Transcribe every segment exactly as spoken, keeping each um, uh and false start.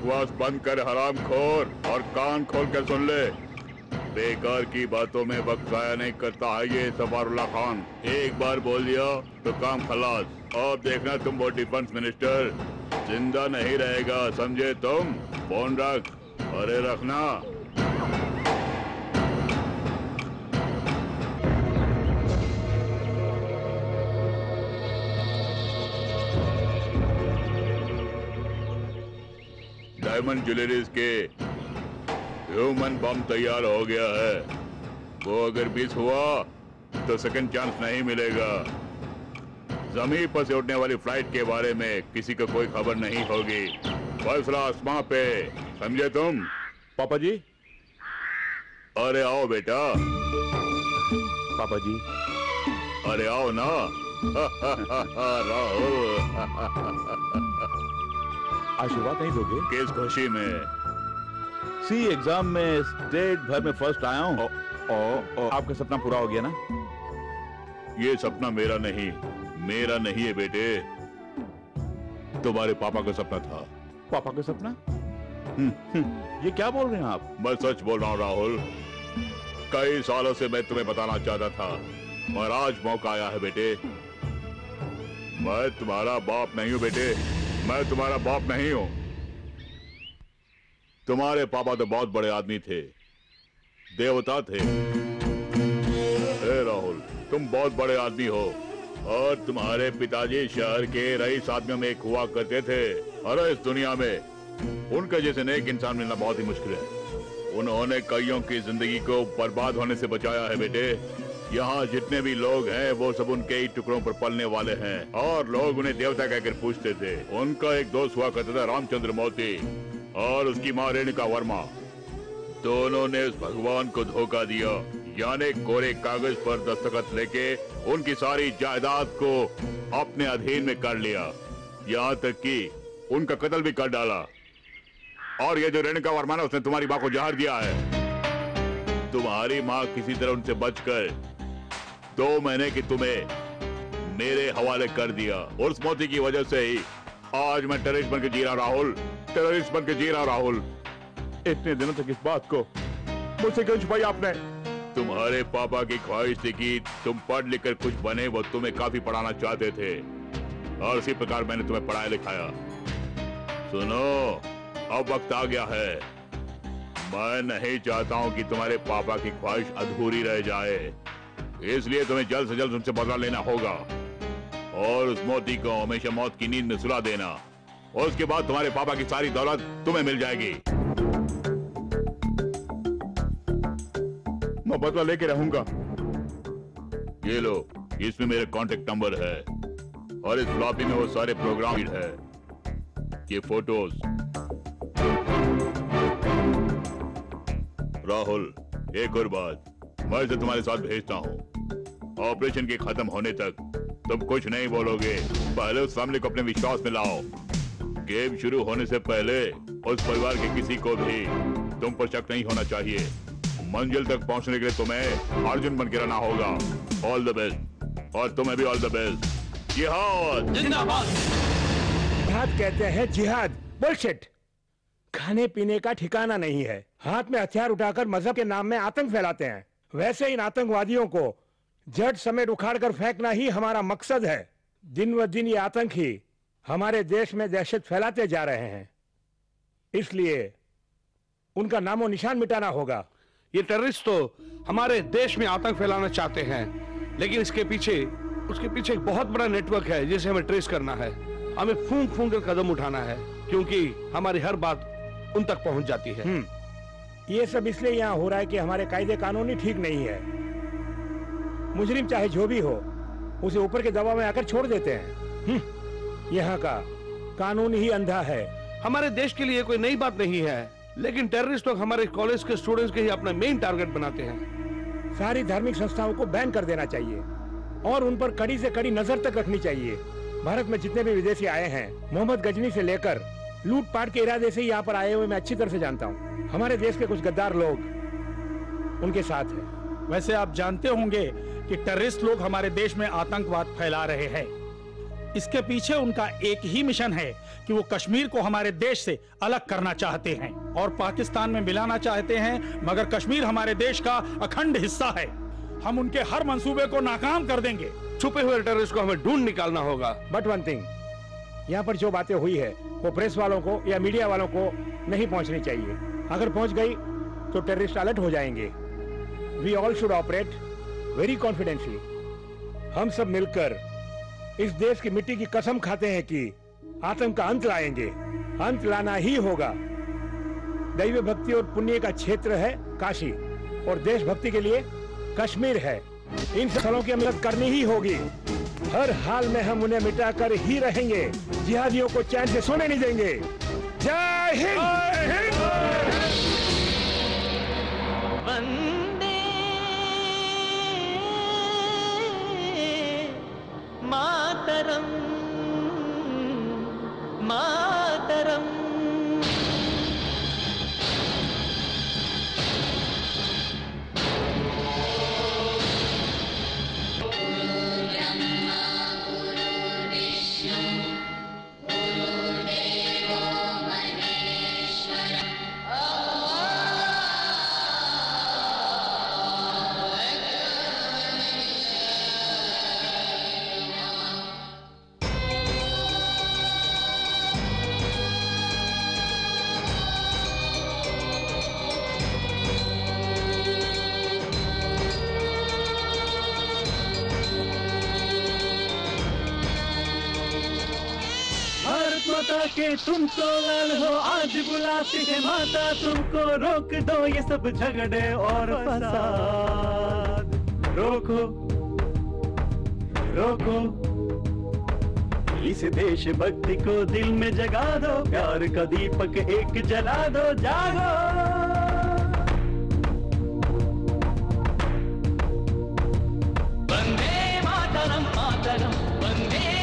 बकवास बंद कर हरामखोर और कान खोल कर सुन ले। बेकार की बातों में वक्त जाया नहीं करता है ये सफारुल्ला खान। एक बार बोल दिया तो काम खलास। अब देखना तुम वो डिफेंस मिनिस्टर जिंदा नहीं रहेगा, समझे? तुम फोन रख। अरे रखना। डायमंड ज्वेलरीज के ह्यूमन बम तैयार हो गया है। वो अगर बीस हुआ तो सेकंड चांस नहीं मिलेगा। जमीन पर से उठने वाली फ्लाइट के बारे में किसी को कोई खबर नहीं होगी। फैसला आसमां पे, समझे तुम? पापा जी। अरे आओ बेटा। पापा जी। अरे आओ ना। राहुल आशीर्वाद नहीं दोगे? किस खुशी में? सी एग्जाम में स्टेट भर में फर्स्ट आया हूँ। आपका सपना पूरा हो गया ना? ये सपना मेरा नहीं, मेरा नहीं है बेटे, तुम्हारे पापा का सपना था। पापा का सपना? ये क्या बोल रहे हैं आप? मैं सच बोल रहा हूँ राहुल। कई सालों से मैं तुम्हें बताना चाहता था और आज मौका आया है बेटे। मैं तुम्हारा बाप नहीं हूँ बेटे, मैं तुम्हारा बाप नहीं हूँ। तुम्हारे पापा तो बहुत बड़े आदमी थे, देवता थे। ए राहुल, तुम बहुत बड़े आदमी हो और तुम्हारे पिताजी शहर के रईस आदमियों में एक हुआ करते थे। और इस दुनिया में उनके जैसे नेक इंसान मिलना बहुत ही मुश्किल है। उन्होंने कईयों की जिंदगी को बर्बाद होने से बचाया है बेटे। यहाँ जितने भी लोग हैं वो सब उनके ही टुकड़ों पर पलने वाले हैं। और लोग उन्हें देवता कहकर पूछते थे। उनका एक दोस्त हुआ करता था रामचंद्र मोती और उसकी मां रेणुका वर्मा। दोनों ने उस भगवान को धोखा दिया, यानी कोरे कागज पर दस्तखत लेके उनकी सारी जायदाद को अपने अधीन में कर लिया, यहाँ तक कि उनका कत्ल भी कर डाला। और ये जो रेणुका वर्मा ने, उसने तुम्हारी माँ को जहर दिया है। तुम्हारी माँ किसी तरह उनसे बचकर दो महीने की तुम्हें मेरे हवाले कर दिया। और उस मौती की वजह से ही आज मैं टेररिस्ट बन के जी रहा राहुल, टेररिस्ट बन के जी रहा राहुल। इतने दिनों तक इस बात को मुझसे क्यों छुपाई आपने? तुम्हारे पापा की ख्वाहिश थी कि तुम पढ़ लिख कर कुछ बने। वो तुम्हें काफी पढ़ाना चाहते थे और इसी प्रकार मैंने तुम्हें पढ़ाया लिखाया। सुनो, अब वक्त आ गया है। मैं नहीं चाहता हूँ कि तुम्हारे पापा की ख्वाहिश अधूरी रह जाए, इसलिए तुम्हें जल्द से जल्द उनसे बदला लेना होगा और उस मोती को हमेशा मौत की नींद में सुला देना। और उसके बाद तुम्हारे पापा की सारी दौलत तुम्हें मिल जाएगी। मैं बदला लेके रहूंगा। ये लो, इसमें मेरे कॉन्टेक्ट नंबर है और इस फ्लॉपी में वो सारे प्रोग्राम है, ये फोटोज। राहुल, एक और बात, मैं इसे तुम्हारे साथ भेजता हूँ। ऑपरेशन के खत्म होने तक तुम कुछ नहीं बोलोगे। पहले उस सामने को अपने विश्वास में लाओ। गेम शुरू होने से पहले उस परिवार के किसी को भी तुम पर शक नहीं होना चाहिए। मंजिल तक पहुंचने के लिए तुम्हें अर्जुन बनकर रहना होगा। All the best. और तुम्हें भी ऑल द बेस्ट। जिहाद जिंदाबाद। जिहाद कहते हैं जिहाद। बुलशिट। खाने पीने का ठिकाना नहीं है। हाथ में हथियार उठाकर मजहब के नाम में आतंक फैलाते हैं। वैसे इन आतंकवादियों को जड़ समेत उखाड़ कर फेंकना ही हमारा मकसद है। दिन ब दिन ये आतंक ही हमारे देश में दहशत फैलाते जा रहे हैं, इसलिए उनका नामो निशान मिटाना होगा। ये टेररिस्ट तो हमारे देश में आतंक फैलाना चाहते हैं, लेकिन इसके पीछे उसके पीछे एक बहुत बड़ा नेटवर्क है जिसे हमें ट्रेस करना है। हमें फूंक फूंक कर कदम उठाना है क्योंकि हमारी हर बात उन तक पहुंच जाती है। ये सब इसलिए यहाँ हो रहा है कि हमारे कायदे कानून ठीक नहीं है। मुजरिम चाहे जो भी हो, उसे ऊपर के दबाव में आकर छोड़ देते हैं। यहाँ का कानून ही अंधा है। हमारे देश के लिए कोई नई बात नहीं है, लेकिन टेररिस्ट लोग हमारे कॉलेज के स्टूडेंट्स के ही अपना मेन टारगेट बनाते हैं। सारी धार्मिक संस्थाओं को बैन कर देना चाहिए और उन पर कड़ी से कड़ी नजर तक रखनी चाहिए। भारत में जितने भी विदेशी आए हैं, मोहम्मद गजनी से लेकर लूटपाट के इरादे से यहाँ पर आए हुए मैं अच्छी तरह से जानता हूँ। हमारे देश के कुछ गद्दार लोग उनके साथ हैं। वैसे आप जानते होंगे कि टेररिस्ट लोग हमारे देश में आतंकवाद फैला रहे हैं। इसके पीछे उनका एक ही मिशन है कि वो कश्मीर को हमारे देश से अलग करना चाहते हैं और पाकिस्तान में मिलाना चाहते हैं, मगर कश्मीर हमारे देश का अखंड हिस्सा है। हम उनके हर मंसूबे को नाकाम कर देंगे। छुपे हुए टेररिस्ट को हमें ढूंढ निकालना होगा। बट वन थिंग, यहाँ पर जो बातें हुई है वो प्रेस वालों को या मीडिया वालों को नहीं पहुँचनी चाहिए। अगर पहुँच गई तो टेररिस्ट अलर्ट हो जाएंगे। We all should operate very confidently. हम सब मिलकर इस देश की मिट्टी की कसम खाते हैं कि आतंक का अंत लाएंगे। अंत लाना ही होगा। दैव भक्ति और पुण्य का क्षेत्र है काशी और देशभक्ति के लिए कश्मीर है। इन स्थलों की मदद करनी ही होगी। हर हाल में हम उन्हें मिटाकर ही रहेंगे। जिहादियों को चैन से सोने नहीं देंगे। जय हिंद। मातरम मातरम। के तुम तो लल हो आज बुलाती है माता, तुमको रोक दो ये सब झगड़े और फसाद। रोको रोको इस देश भक्ति को दिल में जगा दो। प्यार का दीपक एक जला दो। जागो वंदे मातरम मातरम। वंदे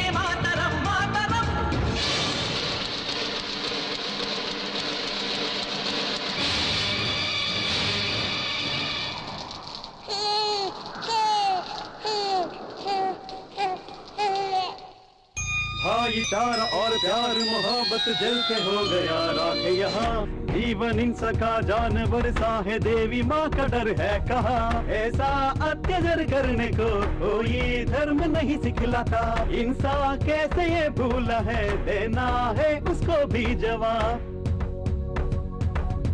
भाईचारा और प्यार मोहब्बत जल के हो गया राख यहाँ। जीवन इंसान का जानवर सा है, देवी माँ का डर है कहा। ऐसा अत्याचार करने को कोई धर्म नहीं सिखलाता। इंसान कैसे ये भूला है, देना है उसको भी जवाब।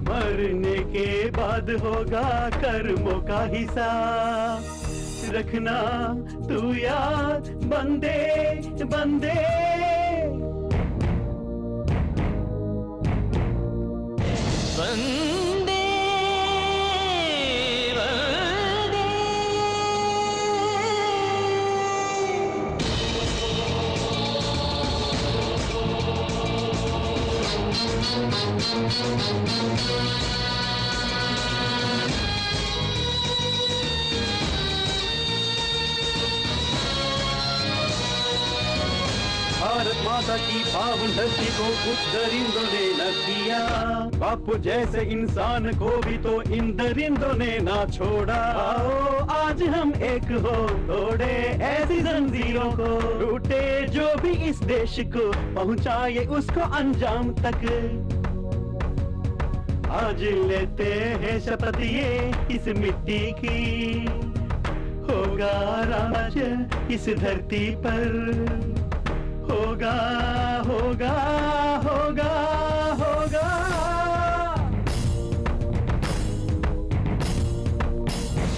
मरने के बाद होगा कर्मों का हिसाब। रखना तू याद बंदे बंदे। बंदे बंदे भारत माता की पावन धरती को कुछ दरिंदों ने न किया। बापू जैसे इंसान को भी तो इन दरिंदों ने ना छोड़ा। आओ आज हम एक हो, तोड़े ऐसी जंजीरों को। टूटे जो भी इस देश को, पहुंचाए उसको अंजाम तक। आज लेते हैं शपथ ये इस मिट्टी की, होगा राज इस धरती पर। होगा होगा होगा होगा।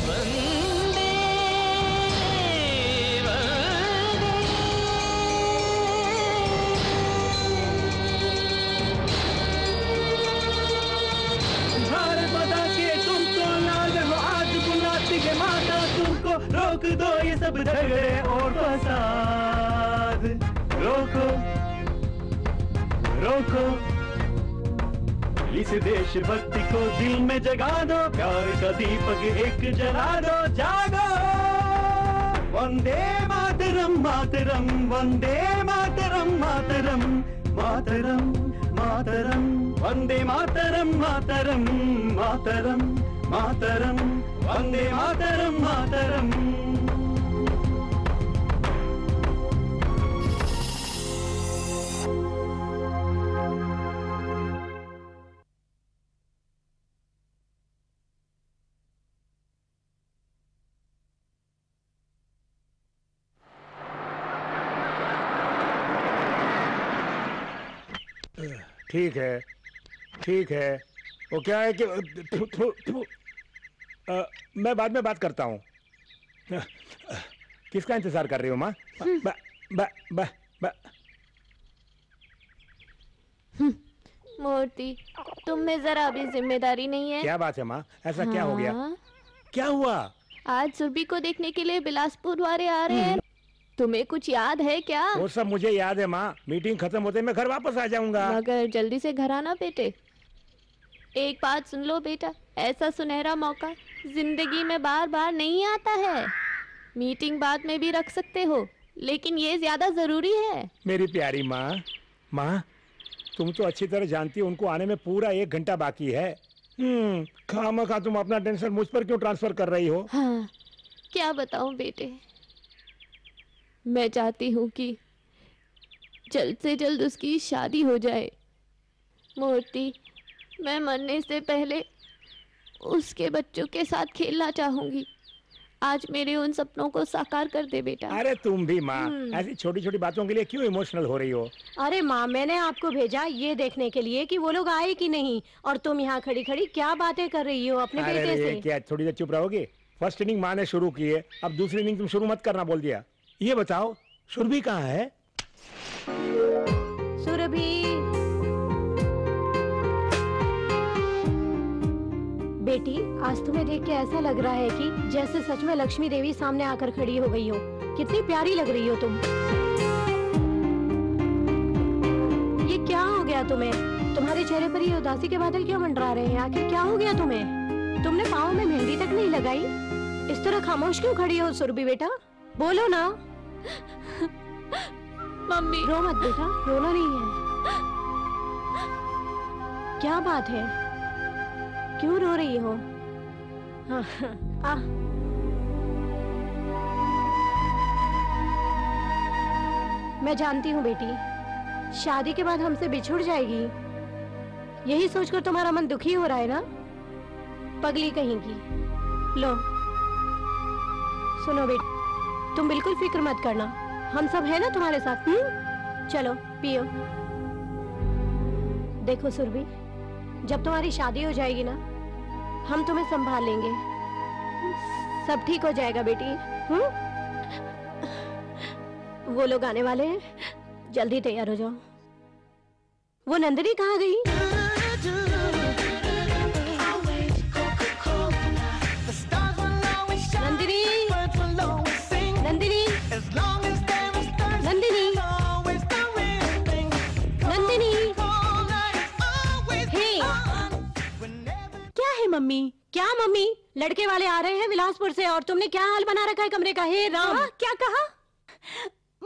वंदे वंदे। भारत माता के तुम तो लाल हो आज बुलाती है माता, तुमको रोक दो ये सब झगड़े और फसाद। रोको रोको इस देश भक्ति को दिल में जगा दो। प्यार का दीपक एक जला दो। जागो वंदे मातरम मातरम। वंदे मातरम मातरम मातरम मातरम। वंदे मातरम मातरम मातरम मातरम। वंदे मातरम मातरम। ठीक है ठीक है, वो क्या है कि थु, थु, थु, आ, मैं बाद में बात करता हूँ। किसका इंतजार कर रही हो माँ? बा, बा, बा, बा। मूर्ति, तुम में जरा भी जिम्मेदारी नहीं है। क्या बात है माँ, ऐसा हाँ। क्या हो गया? क्या हुआ? आज सुरभि को देखने के लिए बिलासपुर वाले आ रहे हैं, तुम्हें कुछ याद है क्या? वो सब मुझे याद है माँ, मीटिंग खत्म होते मैं घर वापस आ जाऊंगा। मगर जल्दी से घर आना बेटे। एक बात सुन लो बेटा, ऐसा सुनहरा मौका जिंदगी में बार बार नहीं आता है। मीटिंग बाद में भी रख सकते हो, लेकिन ये ज्यादा जरूरी है। मेरी प्यारी माँ, माँ तुम तो अच्छी तरह जानती हो उनको आने में पूरा एक घंटा बाकी है। हम्म, खामखा तुम अपना टेंशन मुझ पर क्यों ट्रांसफर कर रही हो? हाँ, क्या बताऊं बेटे, मैं चाहती हूँ कि जल्द से जल्द उसकी शादी हो जाए। मूर्ति, मैं मरने से पहले उसके बच्चों के साथ खेलना चाहूंगी। आज मेरे उन सपनों को साकार कर दे बेटा। अरे तुम भी माँ, ऐसी छोटी छोटी बातों के लिए क्यों इमोशनल हो रही हो? अरे माँ, मैंने आपको भेजा ये देखने के लिए कि वो लोग आए कि नहीं, और तुम यहाँ खड़ी खड़ी क्या बातें कर रही हो अपने बेटे से? क्या थोड़ी देर चुप रहोगे? फर्स्ट इनिंग माँ ने शुरू की है, अब दूसरी इनिंग तुम शुरू मत करना बोल दिया। ये बताओ सुरभि कहाँ है? सुरभि बेटी, आज तुम्हें देख के ऐसा लग रहा है कि जैसे सच में लक्ष्मी देवी सामने आकर खड़ी हो गई हो। कितनी प्यारी लग रही हो तुम। ये क्या हो गया तुम्हें? तुम्हारे चेहरे पर ये उदासी के बादल क्यों मंडरा रहे हैं? आखिर क्या हो गया तुम्हें? तुमने पाँव में मेहंदी तक नहीं लगाई, इस तरह खामोश क्यों खड़ी हो सुरभि बेटा? बोलो ना। मम्मी रो मत बेटा, रोना नहीं है। क्या बात है, क्यों रो रही हो? हाँ, आ। मैं जानती हूँ बेटी, शादी के बाद हमसे बिछुड़ जाएगी, यही सोचकर तुम्हारा मन दुखी हो रहा है ना? पगली कहीं की। लो सुनो बेटी, तुम बिल्कुल फिक्र मत करना, हम सब है ना तुम्हारे साथ। हुँ? चलो पियो। देखो सुरभि, जब तुम्हारी शादी हो जाएगी ना, हम तुम्हें संभाल लेंगे, सब ठीक हो जाएगा बेटी। हम्म, वो लोग आने वाले हैं, जल्दी तैयार हो जाओ। वो नंदिनी कहाँ गई? नंदिनी, नंदिनी, नंदिनी, मम्मी क्या? मम्मी, लड़के वाले आ रहे हैं विलासपुर से, और तुमने क्या हाल बना रखा है कमरे का? हे राम, क्या कहा?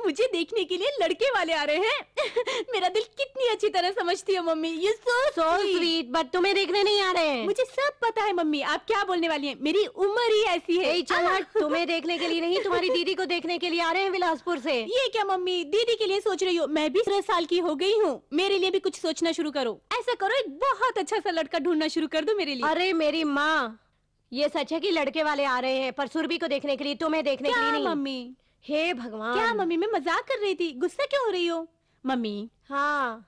मुझे देखने के लिए लड़के वाले आ रहे हैं। मेरा दिल कितनी अच्छी तरह समझती हो मम्मी, ये सो सो स्वीट, बट तुम्हें देखने नहीं आ रहे हैं। मुझे सब पता है मम्मी, आप क्या बोलने वाली हैं, मेरी उम्र ही ऐसी है। ए, तुम्हें देखने के लिए नहीं, तुम्हारी दीदी को देखने के लिए आ रहे हैं विलासपुर से। ये क्या मम्मी, दीदी के लिए सोच रही हो? मैं भी तेरह साल की हो गई हूँ, मेरे लिए भी कुछ सोचना शुरू करो। ऐसा करो, एक बहुत अच्छा सा लड़का ढूंढना शुरू कर दो मेरे लिए। अरे मेरी माँ, ये सच है कि लड़के वाले आ रहे हैं, पर सुरभि को देखने के लिए, तुम्हें देखने के लिए नहीं। मम्मी, हे भगवान, क्या मम्मी मैं मजाक कर रही थी, गुस्सा क्यों हो रही हो मम्मी? हाँ,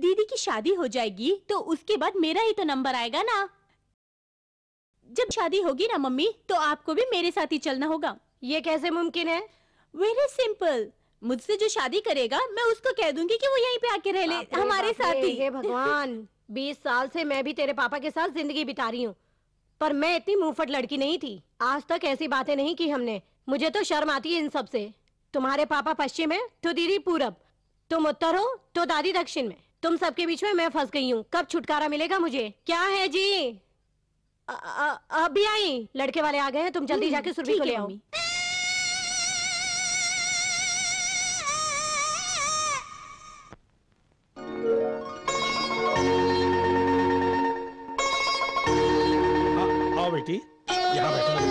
दीदी की शादी हो जाएगी तो उसके बाद मेरा ही तो नंबर आएगा ना। जब शादी होगी ना मम्मी, तो आपको भी मेरे साथ ही चलना होगा। ये कैसे मुमकिन है? वेरी सिंपल, मुझसे जो शादी करेगा मैं उसको कह दूंगी कि वो यहीं पे आके रह ले हमारे साथ ही। हे भगवान, बीस साल से मैं भी तेरे पापा के साथ जिंदगी बिता रही हूँ, पर मैं इतनी मुंहफट लड़की नहीं थी, आज तक ऐसी बातें नहीं की हमने। मुझे तो शर्म आती है इन सब से। तुम्हारे पापा पश्चिम है तो दीदी पूरब, तुम उत्तर हो तो दादी दक्षिण में, तुम सबके बीच में मैं फंस गई हूँ। कब छुटकारा मिलेगा मुझे? क्या है जी, अभी आई, लड़के वाले आ गए हैं, तुम जल्दी जाके सुरभि को ले आओ। आओ बेटी, यहाँ बैठो।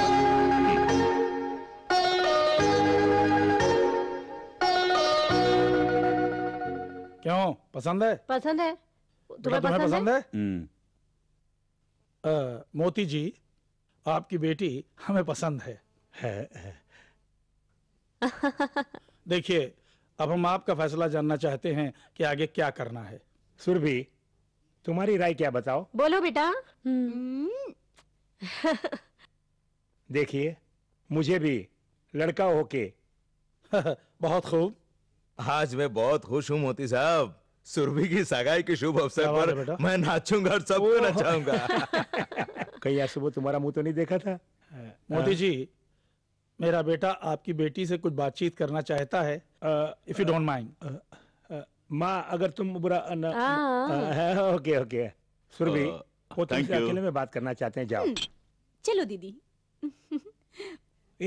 क्यों, पसंद है? पसंद है। तुम्हें पसंद, पसंद है, है? आ, मोती जी, आपकी बेटी हमें पसंद है, है, है। देखिए, अब हम आपका फैसला जानना चाहते हैं कि आगे क्या करना है। सुरभि, तुम्हारी राय क्या, बताओ। बोलो बेटा। देखिए मुझे भी लड़का होके बहुत खूब। आज मैं बहुत खुश हूँ मोती साहब, सुरभि की सगाई के शुभ अवसर पर मैं नाचूंगा और सबको नचाऊंगा। कहीं आज सुबह तुम्हारा मुंह तो नहीं देखा था। मोती जी, मेरा बेटा आपकी बेटी से कुछ बातचीत करना चाहता है, इफ यू डोंट माइंड। माँ, अगर तुम बुरा ओके ओके। सुरभि, वो तुमसे अकेले में बात करना चाहते हैं, जाओ। चलो दीदी।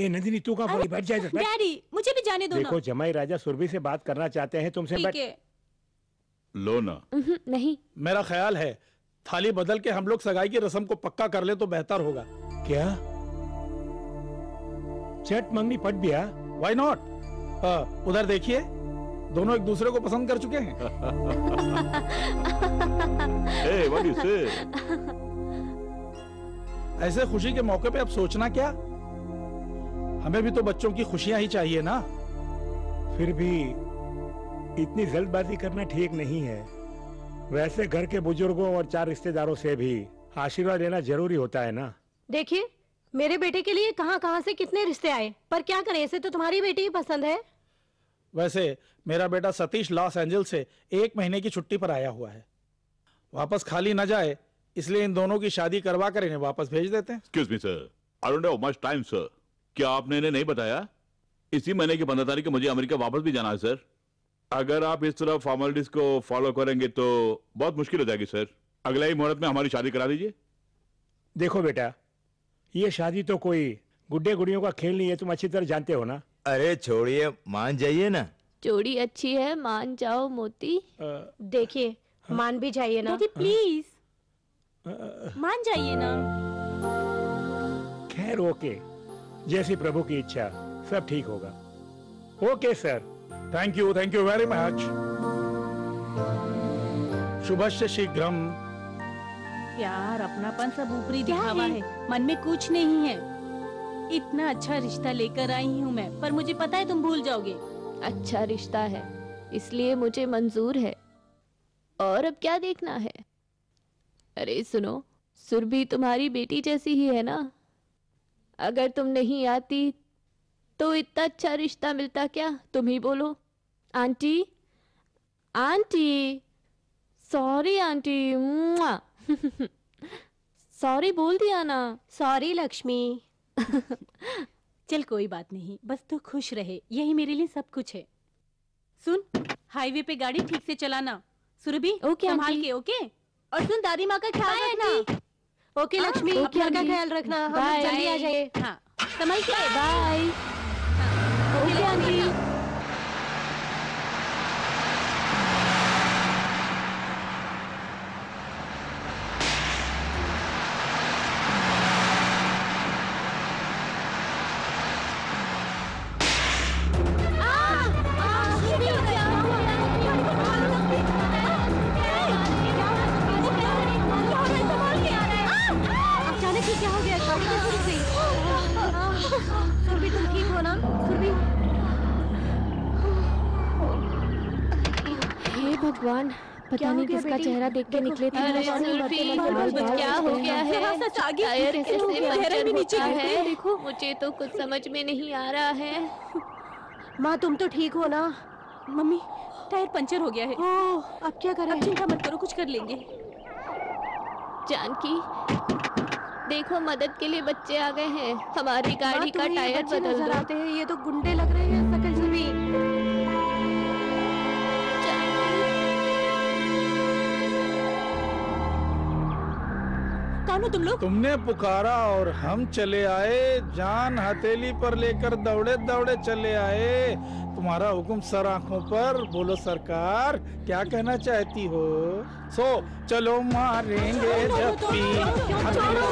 ए नंदिनी, तू कहाँ बोली, बैठ जाए। डैडी, मुझे भी जाने दो ना। देखो जमाई राजा सुरभि से बात करना चाहते हैं तुमसे। ठीक है। लो ना। नहीं, मेरा ख्याल है थाली बदल के हम लोग सगाई की रस्म को पक्का कर ले तो बेहतर होगा। क्या चट मंगनी पट बिया? Why not? उधर देखिए, दोनों एक दूसरे को पसंद कर चुके हैं। hey, what do you say? ऐसे खुशी के मौके पे अब सोचना क्या, हमें भी तो बच्चों की खुशियां ही चाहिए ना। फिर भी इतनी जल्दबाजी करना ठीक नहीं है। वैसे घर के बुजुर्गों और चार रिश्तेदारों से भी आशीर्वाद लेना जरूरी होता है ना। देखिए मेरे बेटे के लिए कहां कहां से कितने रिश्ते आए, पर क्या करें, ऐसे तो तुम्हारी बेटी ही पसंद है। वैसे मेरा बेटा सतीश लॉस एंजल्स से एक महीने की छुट्टी पर आया हुआ है, वापस खाली न जाए इसलिए इन दोनों की शादी करवा कर इन्हें वापस भेज देते हैं। Excuse me sir, I don't have much time sir. क्या आपने इन्हें नहीं बताया, इसी महीने की पंद्रह तारीख को मुझे अमेरिका वापस भी जाना है सर। अगर आप इस तरह फॉर्मेलिटीज को फॉलो करेंगे तो बहुत मुश्किल हो जाएगी सर। अगला ही मुहूर्त में हमारी शादी करा दीजिए। देखो बेटा, ये शादी तो कोई गुड्डे गुड़ियों का खेल नहीं है, तुम अच्छी तरह जानते हो ना। अरे छोड़िए, मान जाइए ना। जोड़ी अच्छी है, मान जाओ मोती। देखिए मान भी जाइए ना। प्लीज मान जाइए ना। खैर ओके, जैसी प्रभु की इच्छा सब ठीक होगा। Okay sir, thank you, thank you very much. शुभस्य शीघ्रम। यार अपनापन सब ऊपरी दिखावा है? है, मन में कुछ नहीं है। इतना अच्छा रिश्ता लेकर आई हूँ मैं, पर मुझे पता है तुम भूल जाओगे। अच्छा रिश्ता है इसलिए मुझे मंजूर है, और अब क्या देखना है। अरे सुनो, सुरभि तुम्हारी बेटी जैसी ही है ना, अगर तुम नहीं आती तो इतना अच्छा रिश्ता मिलता क्या, तुम ही बोलो। Aunty, aunty, sorry aunty, sorry बोल दिया ना। सॉरी लक्ष्मी। चल कोई बात नहीं, बस तू खुश रहे, यही मेरे लिए सब कुछ है। सुन, हाईवे पे गाड़ी ठीक से चलाना सुरभि, संभाल के, ओके? और सुन, दादी माँ का ख्याल रखना। ओके लक्ष्मी, अपना का ख्याल रखना। हम जल्दी आ जाए। हाँ संभाल के, बाय। Okay aunty. अचानक ही क्या हो गया? सुरभि तुम ठीक हो ना? सुरभि, हे भगवान, पता नहीं किसका चेहरा देख के निकले थे। क्या हो गया है? टायर ऐसे चेहरे भी नीचे है। देखो मुझे तो कुछ समझ में नहीं आ रहा है। माँ तुम तो ठीक हो ना? मम्मी टायर पंचर हो गया है। ओह, अब क्या करें? चिंता मत करो, कुछ कर लेंगे। जानकी देखो, मदद के लिए बच्चे आ गए हैं। हमारी गाड़ी का टायर बदल जाते हैं। ये तो गुंडे लग रहे हैं। सकल सुरभि तुम लोग, तुमने पुकारा और हम चले आए, जान हथेली पर लेकर दौड़े दौड़े चले आए। तुम्हारा हुक्म सर आंखों पर। बोलो सरकार, क्या कहना चाहती हो? सो चलो मारेंगे जप्पी छोड़ दो।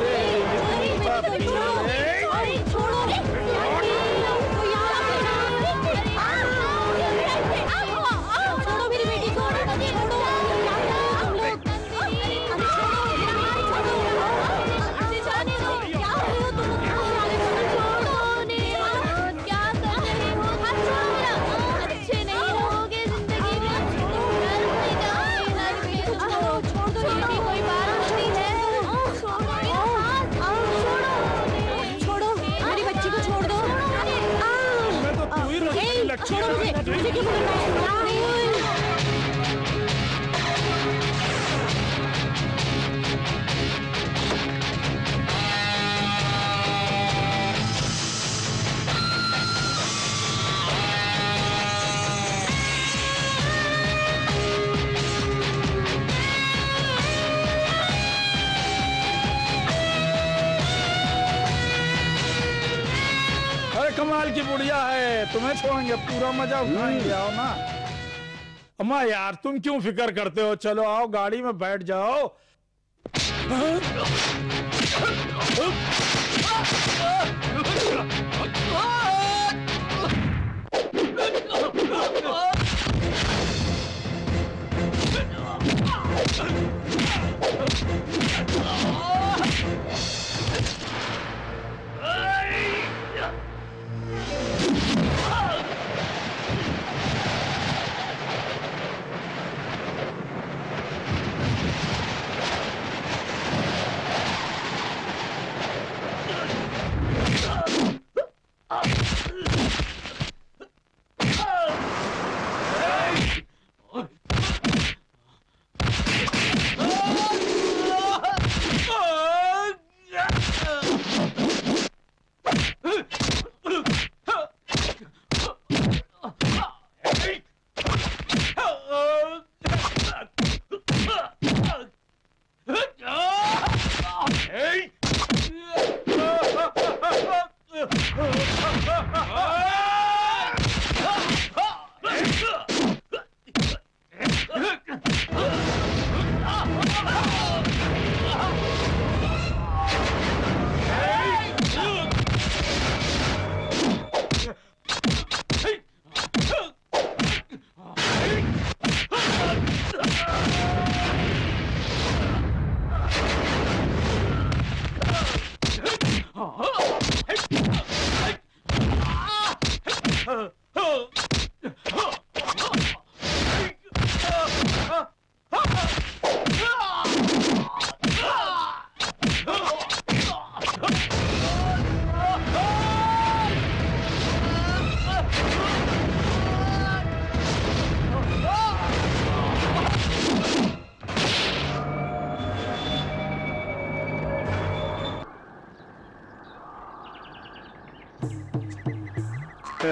कमाल की बुढ़िया है, तुम्हें छोड़ेंगे, पूरा मजा उठाएंगे। आओ ना अम्मा, यार तुम क्यों फिक्र करते हो, चलो आओ गाड़ी में बैठ जाओ।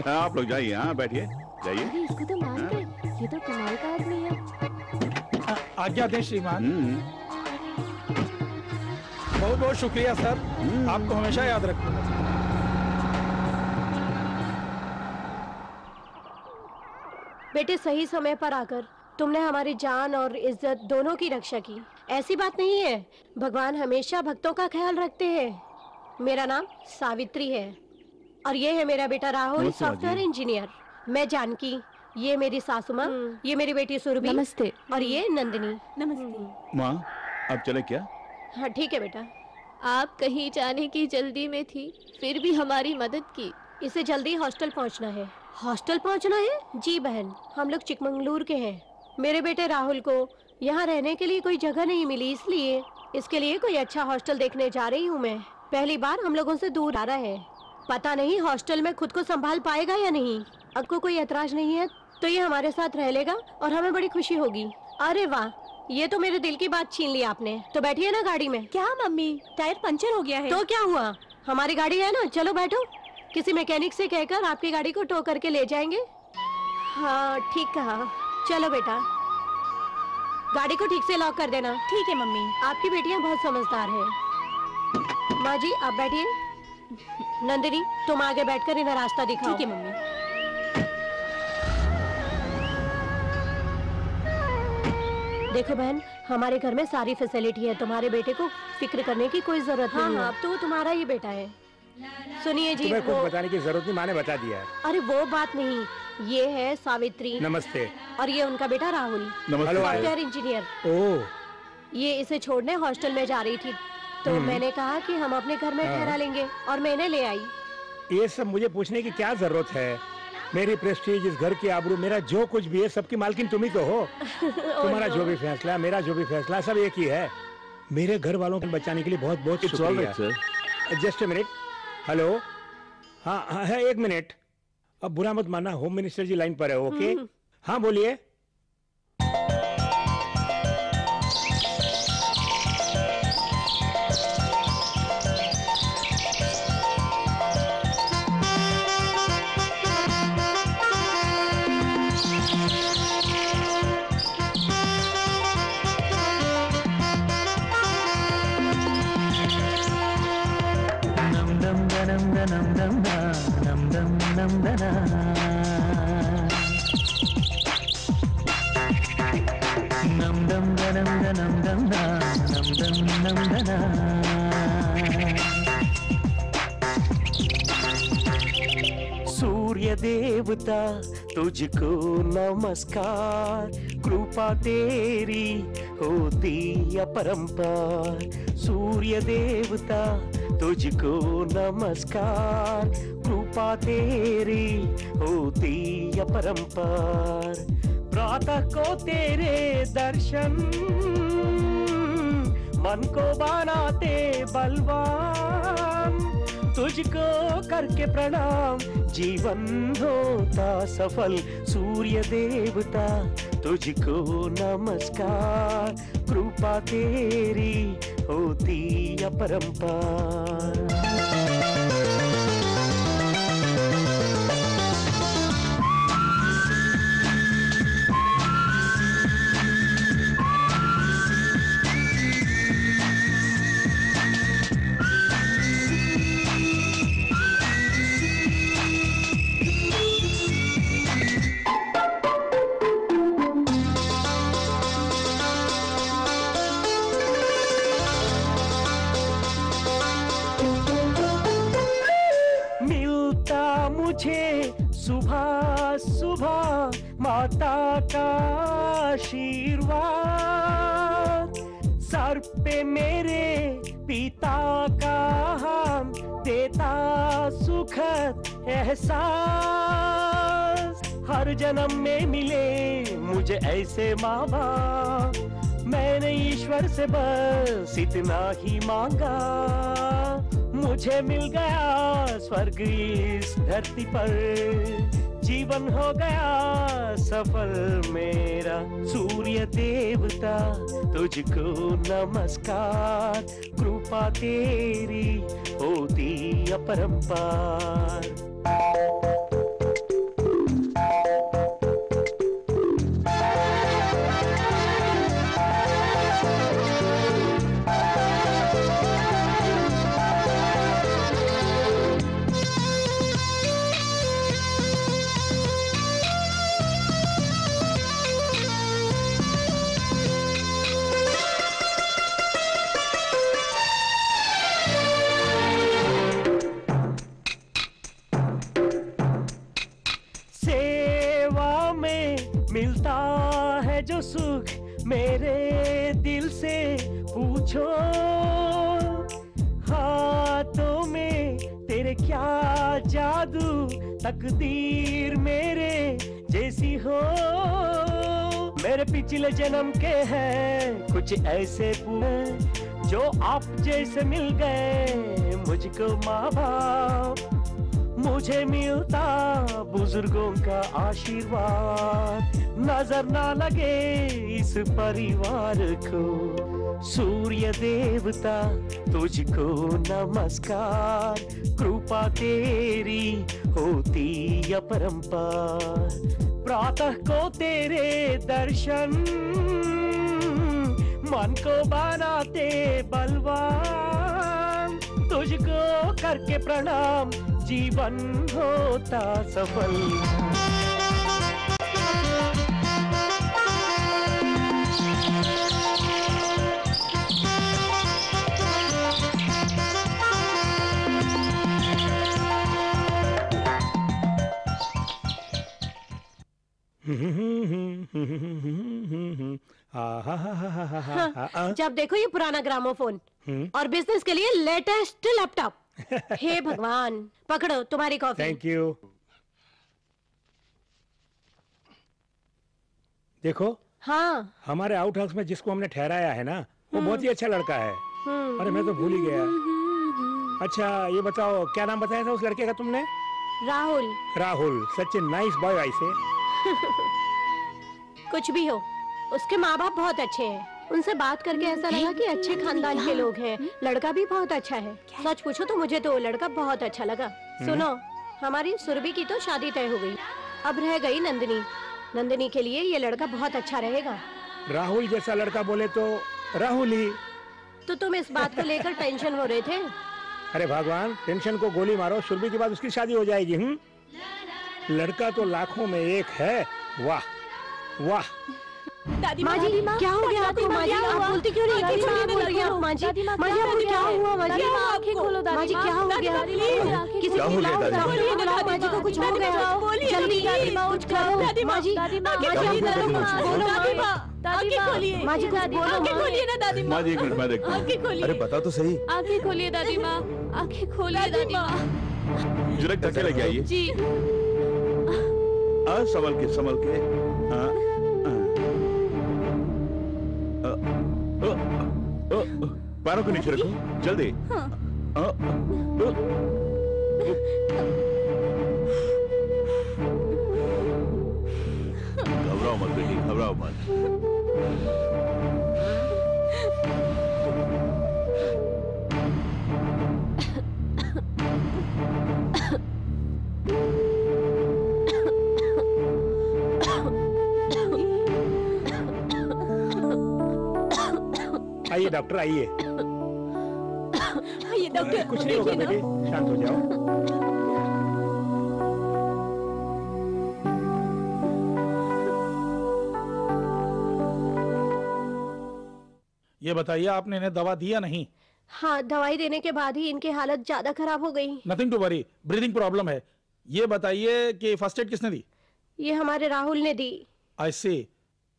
आप लोग जाइए, हाँ बैठिए जाइए। इसको तो मान गए, ये तो कमाल का आदमी है। आज्ञा दें श्रीमान। बहुत बहुत शुक्रिया सर, आपको हमेशा याद रखूंगा। बेटे, सही समय पर आकर तुमने हमारी जान और इज्जत दोनों की रक्षा की। ऐसी बात नहीं है, भगवान हमेशा भक्तों का ख्याल रखते हैं। मेरा नाम सावित्री है और ये है मेरा बेटा राहुल, सॉफ्टवेयर इंजीनियर। मैं जानकी, ये मेरी सासू माँ, ये मेरी बेटी सुरभि। नमस्ते। और ये नंदिनी। नमस्ते माँ। आप चले क्या? हाँ ठीक है बेटा। आप कहीं जाने की जल्दी में थी, फिर भी हमारी मदद की। इसे जल्दी हॉस्टल पहुँचना है। हॉस्टल पहुँचना है? जी बहन, हम लोग चिकमंगलूर के हैं। मेरे बेटे राहुल को यहाँ रहने के लिए कोई जगह नहीं मिली, इसलिए इसके लिए कोई अच्छा हॉस्टल देखने जा रही हूँ। मैं पहली बार हम लोगों से दूर आ रहा है, पता नहीं हॉस्टल में खुद को संभाल पाएगा या नहीं। आपको कोई ऐतराज नहीं है तो ये हमारे साथ रह लेगा और हमें बड़ी खुशी होगी। अरे वाह, ये तो मेरे दिल की बात छीन ली आपने। तो बैठिए ना गाड़ी में। क्या मम्मी, टायर पंचर हो गया है। तो क्या हुआ, हमारी गाड़ी है ना, चलो बैठो। किसी मैकेनिक से कहकर आपकी गाड़ी को टो करके ले जाएंगे। हाँ ठीक कहा, चलो बेटा। गाड़ी को ठीक से लॉक कर देना। ठीक है मम्मी, आपकी बेटियाँ बहुत समझदार है। माँ जी आप बैठिए। नंदिनी तुम आगे बैठकर इन्हें रास्ता दिखाओ। ठीक है मम्मी। देखो बहन, हमारे घर में सारी फैसिलिटी है, तुम्हारे बेटे को फिक्र करने की कोई जरूरत हाँ, नहीं है। अब तो तुम्हारा ही बेटा है। सुनिए जी, तुम्हें कुछ बताने की जरूरत नहीं, माँ ने बता दिया है। अरे वो बात नहीं, ये है सावित्री। नमस्ते। और ये उनका बेटा राहुल, सॉफ्टवेयर इंजीनियर। ओह। ये इसे छोड़ने हॉस्टल में जा रही थी तो मैंने कहा कि हम अपने घर में ठहरा लेंगे और मैंने ले आई। ये सब मुझे पूछने की क्या जरूरत है? मेरी प्रेस्टीज, इस घर की आबरू, मेरा जो कुछ भी है सबकी मालकिन तुम ही तो हो। तुम्हारा जो भी फैसला, मेरा जो भी फैसला, सब एक ही है। मेरे घर वालों को बचाने के लिए बहुत बहुत शुक्रिया। Just a minute. हेलो, हाँ हाँ एक मिनट। अब बुरा मत मानना, होम मिनिस्टर जी लाइन पर है। ओके हाँ बोलिए। सूर्य देवता तुझको नमस्कार, कृपा तेरी होती अपरंपार। सूर्य देवता तुझको नमस्कार, कृपा तेरी होती अपरंपार। प्रातः को तेरे दर्शन मन को बनाते बलवान, तुझको करके प्रणाम जीवन होता सफल। सूर्य देवता तुझको नमस्कार, कृपा तेरी होती अपरंपार। सुबह सुबह माता का आशीर्वाद, सर पे मेरे पिता का हम देता सुखद एहसास। हर जन्म में मिले मुझे ऐसे माँ बाप, मैंने ईश्वर से बस इतना ही मांगा, मुझे मिल गया स्वर्ग इस धरती पर, जीवन हो गया सफल मेरा। सूर्य देवता तुझको नमस्कार, कृपा तेरी होती अपरंपार। सुख मेरे दिल से पूछो, हाथों में तेरे क्या जादू, तकदीर मेरे जैसी हो। मेरे पिछले जन्म के हैं कुछ ऐसे पूर्ण, जो आप जैसे मिल गए मुझको माँ बाप, मुझे मिलता बुजुर्गों का आशीर्वाद, नजर ना लगे इस परिवार को। सूर्य देवता तुझको नमस्कार, कृपा तेरी होती अपरंपार। प्रातः को तेरे दर्शन मन को बनाते बलवान, तुझको करके प्रणाम जीवन होता सफल। हाँ, जब देखो ये पुराना ग्रामोफोन और बिजनेस के लिए लेटेस्ट लैपटॉप। हे भगवान, पकड़ो तुम्हारी कॉफी। Thank you. देखो हाँ, हमारे आउट हाउस में जिसको हमने ठहराया है ना, वो बहुत ही अच्छा लड़का है। अरे मैं तो भूल ही गया। अच्छा ये बताओ, क्या नाम बताया था उस लड़के का तुमने? Rahul. Rahul such a nice boy. ऐसे कुछ भी हो, उसके माँ बाप बहुत अच्छे हैं। उनसे बात करके ऐसा लगा कि अच्छे खानदान के लोग हैं। लड़का भी बहुत अच्छा है। सच पूछो तो मुझे तो लड़का बहुत अच्छा लगा। सुनो, हमारी सुरभि की तो शादी तय हो गई, अब रह गई नंदिनी। नंदिनी के लिए ये लड़का बहुत अच्छा रहेगा। राहुल जैसा लड़का बोले तो राहुल ही। तो तुम इस बात को लेकर टेंशन हो रहे थे? अरे भगवान, टेंशन को गोली मारो। सुरभि के बाद उसकी शादी हो जाएगी। हम्म, लड़का तो लाखों में एक है। वाह वाह। दादी माँ जी, क्या हो गया आपको? माँ जी आप बोलती क्यों नहीं? दादी माँ बोल रही हूँ। माँ जी, माँ जी आपको क्या हुआ? माँ जी आँखें खोलो। दादी माँ जी क्या हो गया? किसी को बुलाओ, बुलाओ माँ जी को। कुछ हो गया, जल्दी दादी माँ कुछ करो। दादी माँ जी, दादी माँ खोलिए। माँ जी खोलिए ना दादी माँ। एक मिनट मैं देखता हूँ। अरे बता तो सही। आँखें खोलिए दादी माँ, आँखें खोलिए दादी माँ। जुरक धक्के लग जाइए जी। आ संभल के, संभल के। पैरों को नीचे रखो, जल्दी। हाँ। आ, आ, आ, घबराओ मत बेटी, घबराओ मत। आइए डॉक्टर, आइए। डॉक्टर कुछ नहीं होगा बेटी, शांत हो जाओ। ये बताइए, आपने इन्हें दवा दिया नहीं? हाँ, दवाई देने के बाद ही इनकी हालत ज्यादा खराब हो गई। Nothing to worry, breathing problem है। ये बताइए कि फर्स्ट एड किसने दी? ये हमारे राहुल ने दी। आई सी,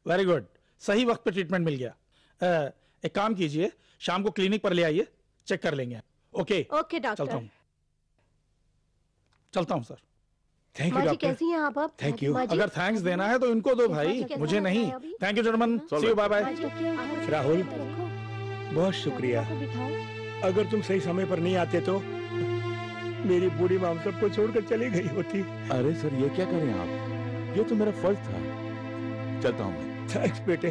वेरी गुड। सही वक्त पे ट्रीटमेंट मिल गया। आ, एक काम कीजिए, शाम को क्लिनिक पर ले आइए, चेक कर लेंगे। ओके ओके डॉक्टर, चलता हूँ चलता हूँ सर। Thank you doctor. कैसी हैं आप? Thank you. अगर थैंक्स देना है तो इनको दो भाई, मुझे नहीं। Thank you German, see you, bye bye. Rahul बहुत शुक्रिया। अगर तुम सही समय पर नहीं आते तो मेरी बूढ़ी माँ सबको छोड़कर चली गई होती। अरे सर, ये क्या करें आप, ये तो मेरा फर्ज था। चलता हूँ। थैंक्स बेटे।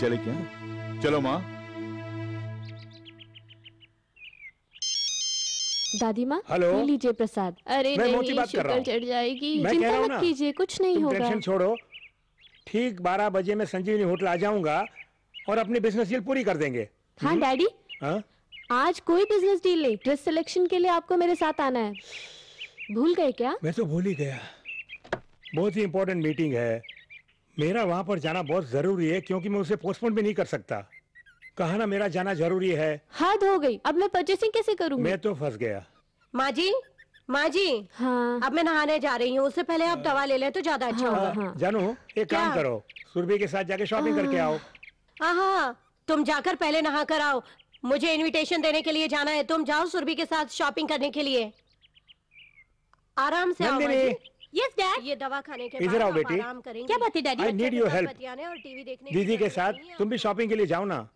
चले क्या? चलो माँ। दादी माँ, ले लीजिए प्रसाद। अरे मैं मोती बात कर रहा हूँ। चढ़ जाएगी, चिंता मत कीजिए, कुछ नहीं होगा। टेंशन छोड़ो। ठीक बारह बजे मैं संजीवनी होटल आ जाऊंगा और अपनी बिजनेस डील पूरी कर देंगे। हाँ डैडी। हाँ? आज कोई बिजनेस डील नहीं। ड्रेस सिलेक्शन के लिए आपको मेरे साथ आना है। भूल गए क्या? मैं तो भूल ही गया, बहुत ही इम्पोर्टेंट मीटिंग है। मेरा वहाँ पर जाना बहुत जरूरी है क्योंकि मैं उसे पोस्टपोन भी नहीं कर सकता। कहा ना मेरा जाना जरूरी है। हद हो गई, अब मैं परचेसिंग कैसे करूँगी? मैं तो फंस गया। माँ जी, माँ जी। हाँ। अब मैं नहाने जा रही हूँ, उससे पहले आप दवा ले लें तो ज्यादा अच्छा होगा। हाँ, हाँ। जानू एक काम करो, सुरभि के साथ जाके शॉपिंग करके आओ। हाँ, तुम जाकर पहले नहा कर आओ, मुझे इन्विटेशन देने के लिए जाना है। तुम जाओ सुरभि के साथ शॉपिंग करने के लिए। आराम से आओ। Yes dad. ये दवा खाने के इधर आओ बेटी। क्या बात है daddy? I need your help. और टीवी देखने दीदी के साथ तुम भी शॉपिंग के लिए जाओ ना।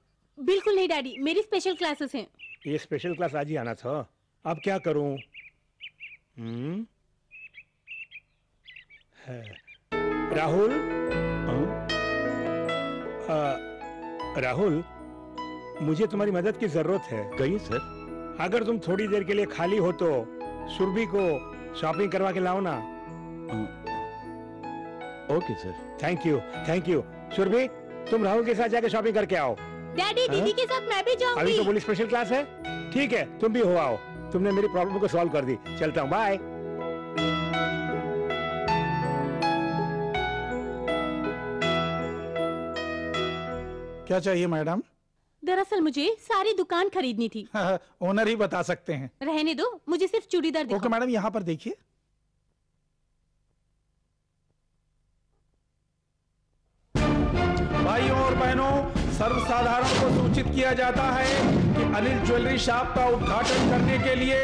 बिल्कुल नहीं डैडी, मेरी स्पेशल क्लासेस हैं। ये स्पेशल क्लास आज ही आना था, अब क्या करूं? हम्म, राहुल। आ, राहुल मुझे तुम्हारी मदद की जरूरत है। कहिए सर। अगर तुम थोड़ी देर के लिए खाली हो तो सुरभि को शॉपिंग करवा के लाओ ना। Okay sir. Thank you, thank you. Surabhi तुम राहुल के साथ जाके शॉपिंग करके आओ। डैडी दीदी के साथ मैं भी जाऊंगी। अभी तो बोली स्पेशल क्लास है। ठीक है, तुम भी हो आओ। तुमने मेरी प्रॉब्लम को सॉल्व कर दी। चलता हूँ, बाय। क्या चाहिए मैडम? दरअसल मुझे सारी दुकान खरीदनी थी। हाँ, ओनर ही बता सकते हैं। रहने दो, मुझे सिर्फ चूड़ीदार दिखाओ। ओके मैडम, यहाँ पर देखिए। भाइयों और बहनों, सर्वसाधारण को सूचित किया जाता है कि अनिल ज्वेलरी शॉप का उद्घाटन करने के लिए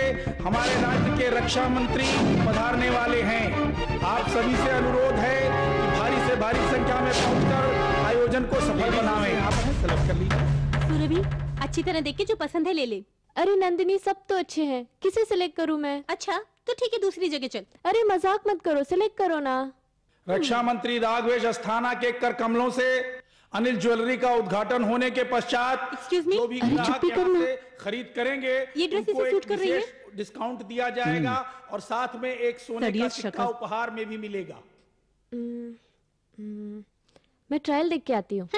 हमारे राज्य के रक्षा मंत्री पधारने वाले हैं। आप सभी से अनुरोध है कि भारी से भारी संख्या में पहुंचकर आयोजन को सफल बनाएं। आपने सेलेक्ट कर लिया। सुरभि अच्छी तरह देख के जो पसंद है ले ले। अरे नंदिनी सब तो अच्छे हैं, किसे सिलेक्ट करूँ मैं? अच्छा तो ठीक है दूसरी जगह चल। अरे मजाक मत करो, सिलेक्ट करो ना। रक्षा मंत्री राघवेश अस्थाना के कर कमलों से अनिल ज्वेलरी का उद्घाटन होने के पश्चात जो भी ग्राहक यहां से खरीद करेंगे उनको एक विशेष डिस्काउंट दिया जाएगा और साथ में एक सोने का सिक्का उपहार में भी मिलेगा। मैं ट्रायल देख के आती हूँ।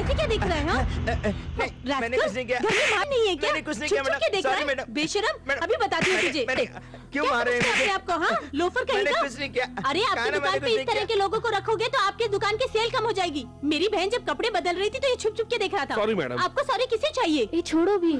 ऐसे क्या देख रहा है? हाँ? मैंने कुछ नहीं किया। घर में मार नहीं है क्या? मैंने कुछ नहीं किया मैडम। क्या देख रहा है? बेशरम। अभी बताती हूँ तुझे। क्यों मार रहे हैं मुझे? आपको हाँ? लोफर कहेगा? मैंने कुछ नहीं किया। अरे आपकी दुकान पे इस तरह के लोगों को रखोगे तो आपके दुकान की सेल कम हो जाएगी। मेरी बहन जब कपड़े बदल रही थी तो ये छुप छुप के देख रहा था। Sorry madam. आपको सॉरी किसे चाहिए? ये छोड़ो भी।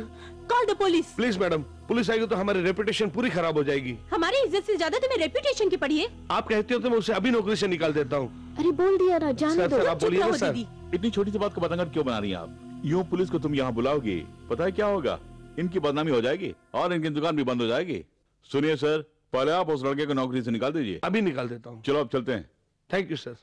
Call the police. Please madam, police आएगी तो हमारी रेपुटेशन पूरी खराब हो जाएगी। हमारी इज्जत से ज्यादा तुम्हें रेपुटेशन की पड़ी है। आप कहती हो तो मैं उसे अभी नौकरी से निकाल देता हूँ। अरे बोल दिया ना, जाने दो। आप बोलिए सर, इतनी छोटी सी बात को बदनाम क्यों बना रही हैं आप? यूँ पुलिस को तुम यहाँ बुलाओगे, पता है क्या होगा? इनकी बदनामी हो जाएगी और इनकी दुकान भी बंद हो जाएगी। सुनिए सर, पहले आप उस लड़के को नौकरी से निकाल दीजिए। अभी निकाल देता हूँ। चलो आप चलते हैं। Thank you sir.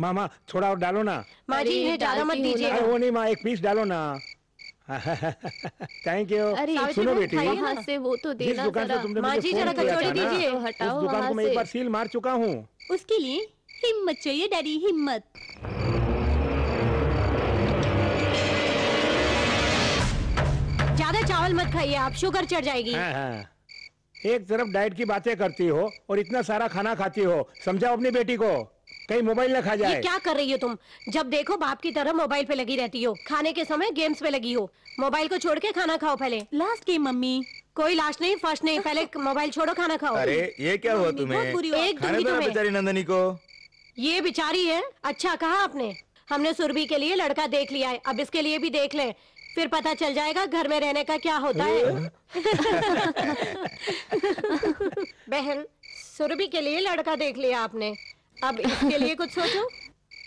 मामा थोड़ा और डालो ना। माँ जी ये ज़्यादा मत दीजिए। वो नहीं माँ, एक पीस डालो ना। Thank you. सुनो बेटी, वहाँ से वो तो देना जरा। माँ जी जरा कचौड़ी दीजिए। हटाओ दुकान को, मैं एक बार सील मार चुका हूँ। उसके लिए हिम्मत चाहिए डैडी, हिम्मत। ज्यादा चावल मत खाइए आप, शुगर चढ़ जाएगी। हाँ हाँ। एक तरफ डाइट की बातें करती हो और इतना सारा खाना खाती हो, समझाओ अपनी बेटी को कहीं मोबाइल न खा जाए। ये क्या कर रही हो तुम? जब देखो बाप की तरह मोबाइल पे लगी रहती हो, खाने के समय गेम्स पे लगी हो। मोबाइल को छोड़ के खाना खाओ पहले। लास्ट की मम्मी, कोई लास्ट नहीं फर्स्ट नहीं, पहले मोबाइल छोड़ो खाना खाओ। अरे ये क्या हुआ तुम्हें? एक दूंगी तुम्हें बेचारी नंदिनी को। ये बेचारी है, अच्छा कहा आपने। हमने सुरभि के लिए लड़का देख लिया है, अब इसके लिए भी देख ले, फिर पता चल जाएगा घर में रहने का क्या होता है। बहन, सुरभि के लिए लड़का देख लिया आपने, अब इसके लिए कुछ सोचो।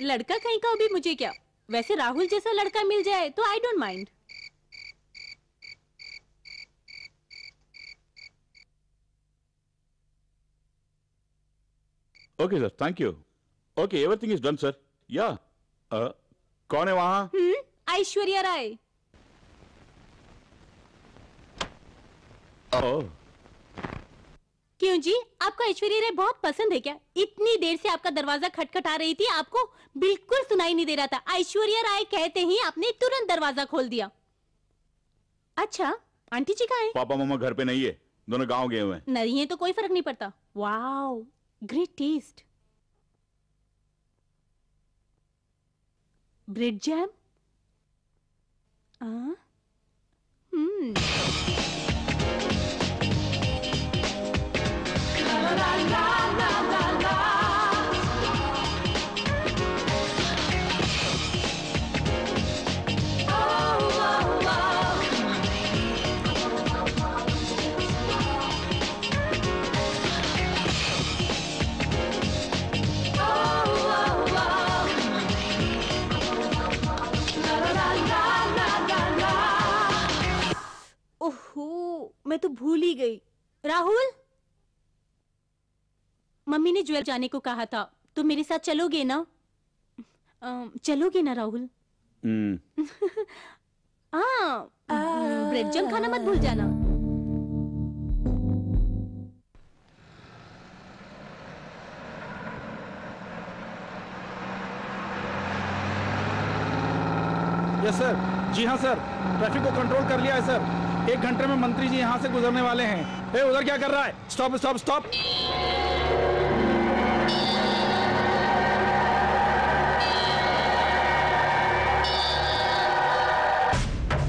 लड़का कहीं का भी मुझे क्या, वैसे राहुल जैसा लड़का मिल जाए तो I don't mind. Okay sir, thank you. Okay, everything is done sir. या कौन है वहाँ? हम्म, ऐश्वर्या राय। ओह क्यों जी, आपको ऐश्वर्या राय बहुत पसंद है क्या? इतनी देर से आपका दरवाजा खटखटा रही थी, आपको बिल्कुल सुनाई नहीं दे रहा था। ऐश्वर्या राय कहते ही आपने तुरंत दरवाजा खोल दिया। अच्छा, आंटी जी कहाँ हैं? पापा मामा घर पे नहीं है, दोनों गांव गए हुए हैं। नहीं है तो कोई फर्क नहीं पड़ता। Wow, great taste. Bread jam. आ? ओहो, मैं तो भूल ही गई। राहुल, मम्मी ने ज्वेलरी जाने को कहा था, तुम मेरे साथ चलोगे ना? चलोगे ना राहुल? हाँ, ब्रेड जैम खाना मत भूल जाना। Yes sir. जी हाँ सर, ट्रैफिक को कंट्रोल कर लिया है सर। एक घंटे में मंत्री जी यहाँ से गुजरने वाले हैं। ए, उधर क्या कर रहा है? Stop stop stop.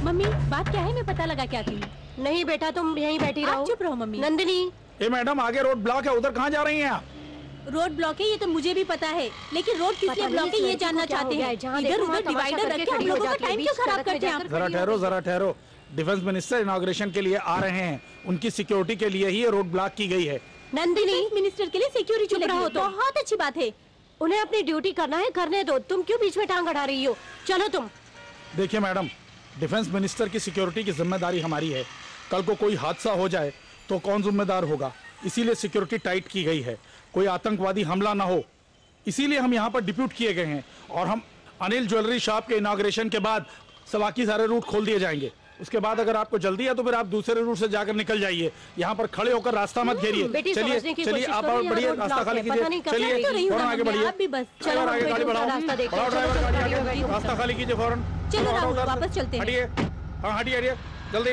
मम्मी, बात क्या है? मैं पता लगा क्या थी। नहीं बेटा, तुम यहीं बैठी रहो। चुप रहो मम्मी। नंदिनी। ए मैडम, आगे रोड ब्लॉक है, उधर कहाँ जा रही हैं आप? रोड ब्लॉक है ये तो मुझे भी पता है, लेकिन रोड किसके ब्लॉक है ये जानना चाहते हैं। इधर उधर डिवाइडर रख के हम लोगों का टाइम क्यों खराब करते हैं? जरा ठहरो, जरा ठहरो। डिफेंस मिनिस्टर इनॉग्रेशन के लिए आ रहे हैं, उनकी सिक्योरिटी के लिए ही रोड ब्लॉक की गई है। नंदिनी, मिनिस्टर के लिए सिक्योरिटी लगी हो तो बहुत अच्छी बात है, उन्हें अपनी ड्यूटी करना है, करने दो। तुम क्यों बीच में टांग अड़ा रही हो? चलो तुम। देखिए मैडम, डिफेंस मिनिस्टर की सिक्योरिटी की जिम्मेदारी हमारी है। कल को कोई हादसा हो जाए तो कौन जिम्मेदार होगा, इसीलिए सिक्योरिटी टाइट की गई है। कोई आतंकवादी हमला ना हो, इसीलिए हम यहाँ पर डिप्यूट किए गए हैं। और हम अनिल ज्वेलरी शॉप के इनाग्रेशन के बाद बाकी सारे रूट खोल दिए जाएंगे। उसके बाद अगर आपको जल्दी है तो फिर आप दूसरे रूट से जाकर निकल जाइए, यहाँ पर खड़े होकर रास्ता मत घेरिए। चलिए चलिए आप और बढ़िए, रास्ता खाली कीजिए, चलिए फौरन आगे बढ़िए, आगे गाड़ी बढ़ाओ, बढ़ाओ ड्राइवर, रास्ता खाली कीजिए फौरन, वापस चलते हैं, हटिए, हाँ हटिए हटिए जल्दी।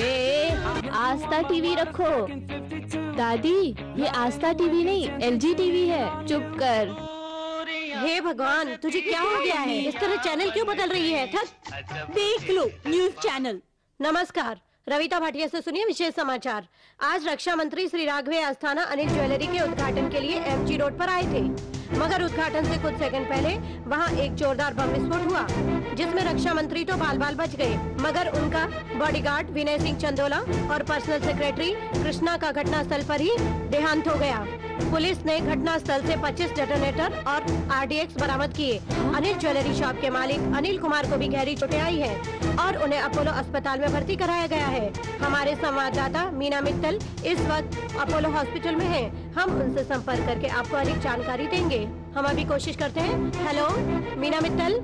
ए, आस्था टीवी रखो। दादी ये आस्था टीवी नहीं एलजी टीवी है, चुप कर। हे भगवान तुझे क्या हो गया है, इस तरह चैनल क्यों बदल रही है? थक देख लो न्यूज चैनल। नमस्कार, रविता भाटिया से सुनिए विशेष समाचार। आज रक्षा मंत्री श्री राघवे आस्थाना अनिल ज्वेलरी के उद्घाटन के लिए एमजी रोड पर आए थे, मगर उद्घाटन से कुछ सेकंड पहले वहां एक जोरदार बम विस्फोट हुआ, जिसमें रक्षा मंत्री तो बाल बाल बच गए, मगर उनका बॉडीगार्ड विनय सिंह चंदोला और पर्सनल सेक्रेटरी कृष्णा का घटनास्थल पर ही देहांत हो गया। पुलिस ने घटनास्थल से पच्चीस डेटोनेटर और आरडीएक्स बरामद किए। अनिल ज्वेलरी शॉप के मालिक अनिल कुमार को भी गहरी चोटें आई है और उन्हें अपोलो अस्पताल में भर्ती कराया गया है। हमारे संवाददाता मीना मित्तल इस वक्त अपोलो हॉस्पिटल में हैं। हम उनसे संपर्क करके आपको अधिक जानकारी देंगे। हम अभी कोशिश करते हैं। हेलो मीना मित्तल,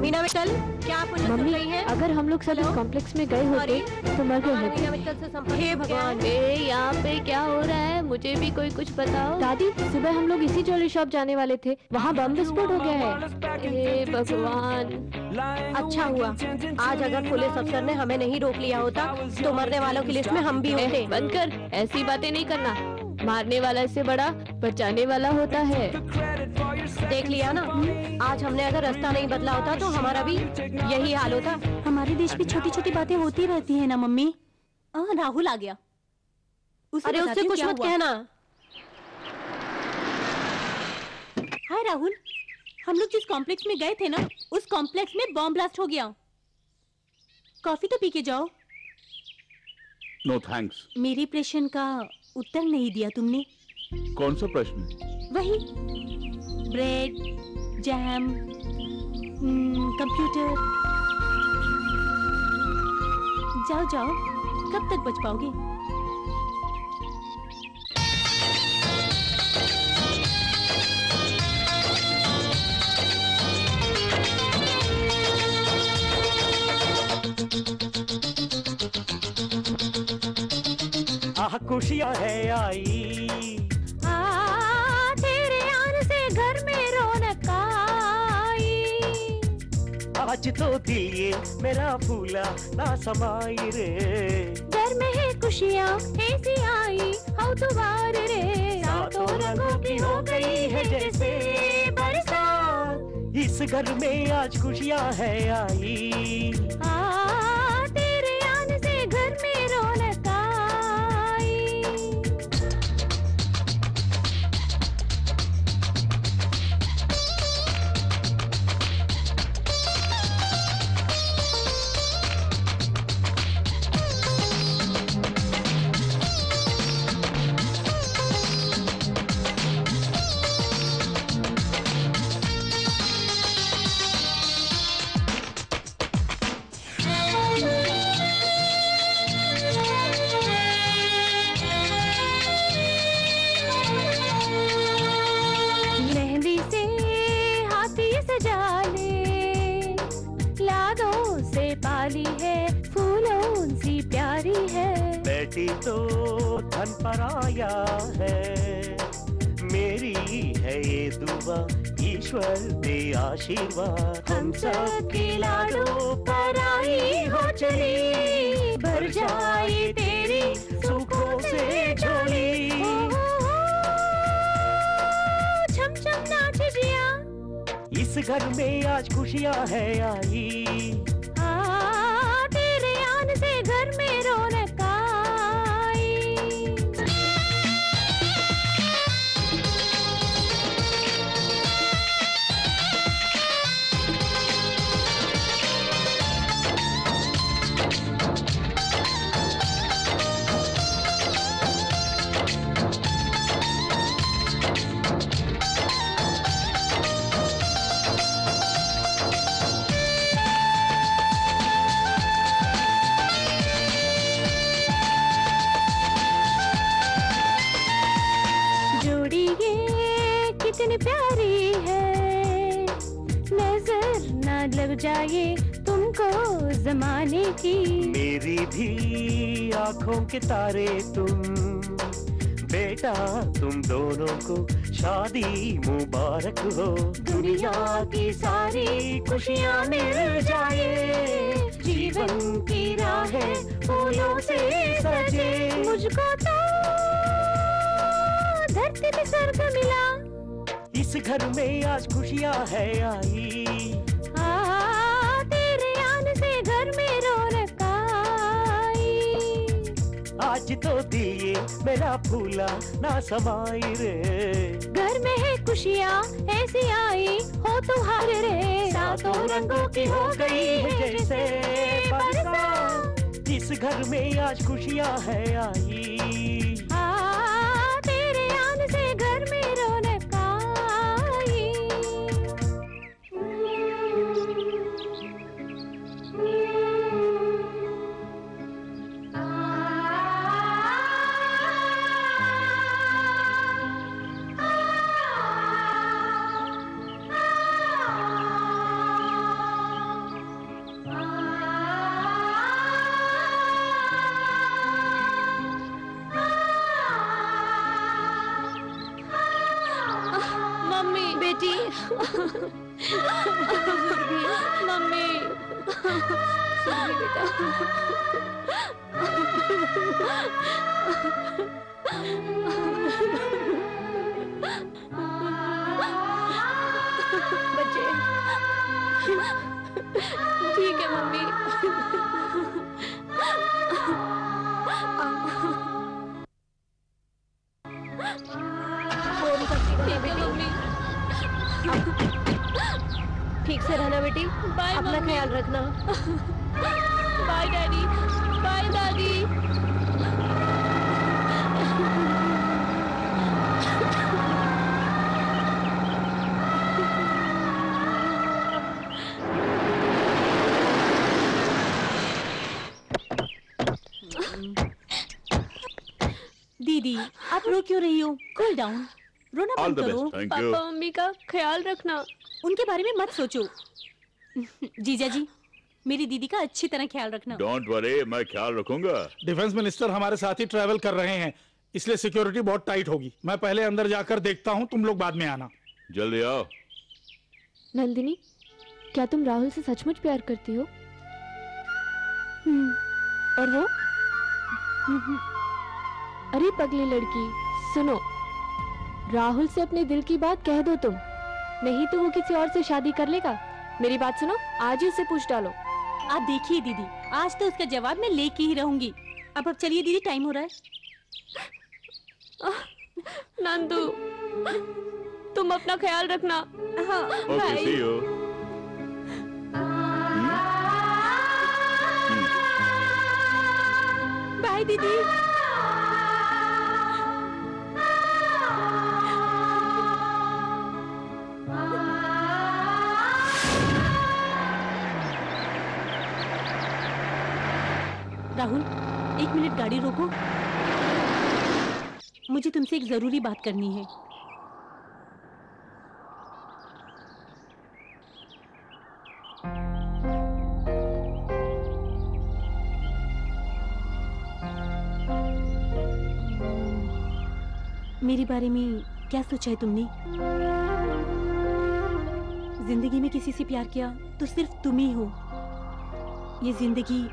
मीना मित्तल क्या आप मुझे सुन रही हैं? अगर हम लोग सब इस कॉम्प्लेक्स में गए होते तो मर गए होते। मीना मित्तल से संपर्क। हे भगवान यहाँ पे क्या हो रहा है, मुझे भी कोई कुछ बताओ। दादी सुबह हम लोग इसी ज्वेलरी शॉप जाने वाले थे, वहाँ बम विस्फोट हो गया है। हे भगवान अच्छा हुआ आज अगर पुलिस अफसर ने हमें नहीं रोक लिया होता तो मरने वालों की लिस्ट में हम भी होते। बंद कर, ऐसी बातें नहीं करना, मारने वाला इससे बड़ा बचाने वाला होता है। देख लिया ना, आज हमने अगर रास्ता नहीं बदला होता तो हमारा भी यही हाल होता। हमारे देश में छोटी छोटी बातें होती रहती है ना मम्मी। हाँ राहुल आ गया, उसे अरे उससे कुछ मत कहना। हाय राहुल, हम लोग जिस कॉम्प्लेक्स में गए थे ना उस कॉम्प्लेक्स में बॉम्ब ब्लास्ट हो गया। कॉफी तो पी के जाओ। No thanks. मेरे प्रश्न का उत्तर नहीं दिया तुमने। कौन सा प्रश्न? वही ब्रेड, जैम, कंप्यूटर। जाओ जाओ, कब तक बच पाओगे? आह खुशियाँ है आई, आ तेरे आने से घर में रौनक आई। आज तो दिल ये मेरा फूला ना समाई रे, घर में है खुशियाँ ऐसी आई हो दुबार रे। सातों रंगों की हो गई है जैसे बरसात, इस घर में आज खुशियाँ है आई। आ तेरे आने से घर में रौनक। तो धन पर आया है, मेरी है ये दुआ, ईश्वर दे आशीर्वाद। हम सब के लाडों पर आई हो चली, भर जाए तेरी सुखों से झोली। छम छम नाच जिया, इस घर में आज खुशियाँ है आई। आ तेरे आने से घर में रौनक। कितने प्यारे हैं, नजर ना लग जाए तुमको जमाने की। मेरी भी आँखों के तारे तुम, बेटा तुम दोनों को शादी मुबारक हो। दुनिया की सारी खुशियाँ मिल जाए, जीवन की राहें फूलों से सजे। मुझको तो धरती पे स्वर्ग मिला, इस घर में आज खुशियाँ है आई। आ, तेरे आने से घर में रौनक आई। आज तो दिए मेरा फूला ना समाई रे, घर में है खुशियाँ ऐसी आई हो तुम्हारे रे। सातों रंगों की हो गई है जैसे बरसात, इस घर में आज खुशियाँ है आई। पापा मम्मी का ख्याल रखना, उनके बारे में मत सोचो। जीजा जी, मेरी दीदी का अच्छी तरह ख्याल रखना। डोंट वरी, मैं ख्याल रखूंगा। डिफेंस मिनिस्टर हमारे साथ ही ट्रैवल कर रहे हैं, इसलिए सिक्योरिटी बहुत टाइट होगी। मैं पहले अंदर जाकर देखता हूँ, तुम लोग बाद में आना। जल्दी आओ। नंदिनी, क्या तुम राहुल से सचमुच प्यार करती हो? और वो, अरे पगली लड़की, सुनो, राहुल से अपने दिल की बात कह दो तुम, नहीं तो वो किसी और से शादी कर लेगा। मेरी बात सुनो, आज ही उसे पूछ डालो। आप देखिए दीदी, आज तो उसका जवाब मैं लेके ही रहूंगी। अब अब चलिए दीदी, टाइम हो रहा है। नंदू, तुम अपना ख्याल रखना। हाँ, बाय। बाय दीदी। राहुल, एक मिनट गाड़ी रोको, मुझे तुमसे एक जरूरी बात करनी है। मेरे बारे में क्या सोचा है तुमने? जिंदगी में किसी से प्यार किया तो सिर्फ तुम ही हो। ये जिंदगी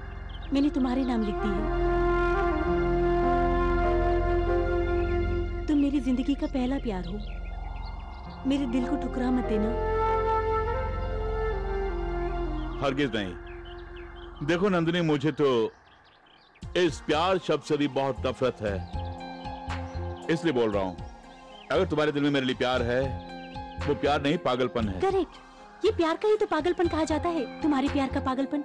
मैंने तुम्हारे नाम लिख दी है। तुम मेरी जिंदगी का पहला प्यार हो। मेरे दिल को ठुकरा मत देना। हरगिज़ नहीं। देखो नंदिनी, मुझे तो इस प्यार शब्द से भी बहुत नफरत है, इसलिए बोल रहा हूँ। अगर तुम्हारे दिल में मेरे लिए प्यार है, वो प्यार नहीं पागलपन है। करेक्ट, ये प्यार का ही तो पागलपन कहा जाता है। तुम्हारे प्यार का पागलपन।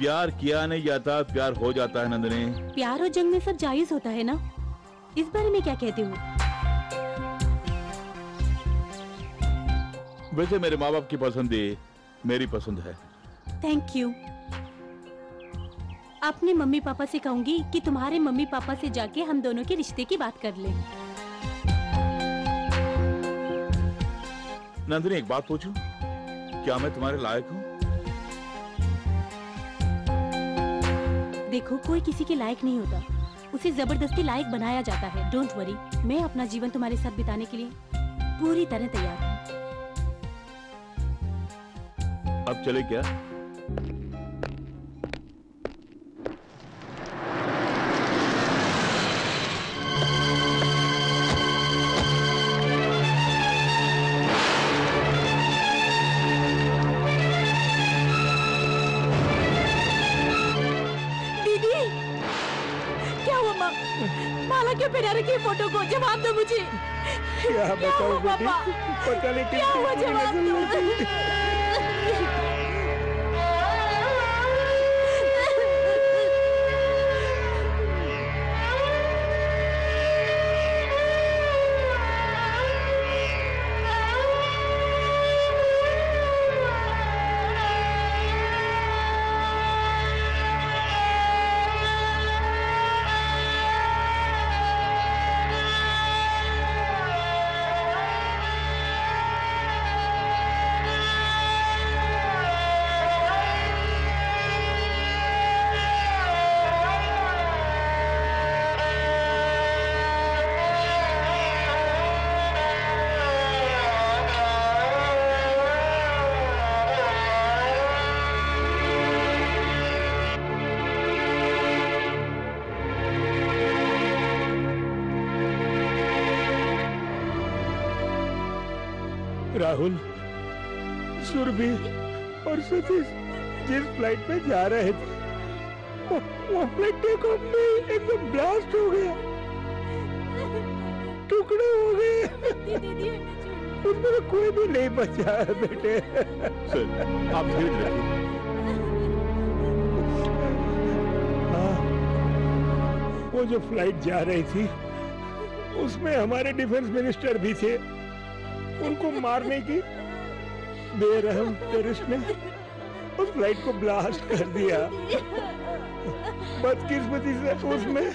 प्यार किया नहीं जाता, प्यार हो जाता है नंदिनी। प्यार और जंग में सब जायज होता है ना, इस बारे में क्या कहते हो? वैसे मेरे माँ बाप की पसंद ही मेरी पसंद है। Thank you. अपने मम्मी पापा से कहूंगी कि तुम्हारे मम्मी पापा से जाके हम दोनों के रिश्ते की बात कर लें। नंदिनी, एक बात पूछूं, क्या मैं तुम्हारे लायक हूँ? देखो, कोई किसी के लायक नहीं होता, उसे जबरदस्ती लायक बनाया जाता है। डोंट वरी, मैं अपना जीवन तुम्हारे साथ बिताने के लिए पूरी तरह तैयार हूँ। अब चले क्या? फोटो को जवाब दो मुझे। क्या बताओ बेटी? पता नहीं क्या हुआ, जवाब दो। राहुल, सुरभि और सतीश जिस फ्लाइट में जा रहे थे, वो, वो फ्लाइट टेक ऑफ में एकदम ब्लास्ट हो गया, टुकड़े हो गए, उसमें कोई भी नहीं बचा है बेटे। सर, आप धीरज रखिए। वो जो फ्लाइट जा रही थी, उसमें हमारे डिफेंस मिनिस्टर भी थे। उनको मारने की बेरहम टेररिस्ट ने उस फ्लाइट को ब्लास्ट कर दिया। बदकिस्मती से उसमें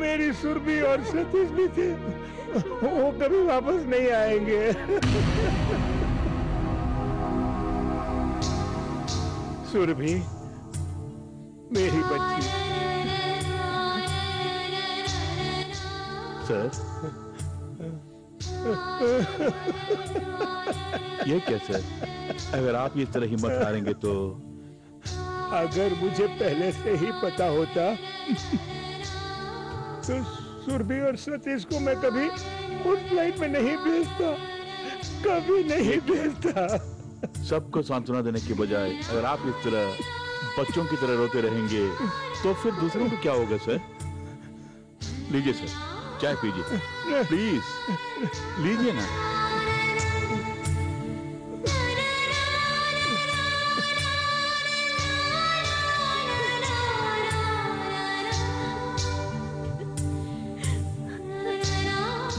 मेरी सुरभि और सतीश भी थे, वो कभी वापस नहीं आएंगे। सुरभि, मेरी बच्ची। सर, ये कैसे? अगर आप इस तरह हिम्मत हारेंगे तो? अगर मुझे पहले से ही पता होता तो सुरभि और सतीश को मैं कभी उस फ्लाइट में नहीं भेजता, कभी नहीं भेजता। सबको सांत्वना देने के बजाय अगर आप इस तरह बच्चों की तरह रोते रहेंगे तो फिर दूसरों को क्या होगा? सर लीजिए, सर चाय पीजिए, प्लीज लीजिए ना।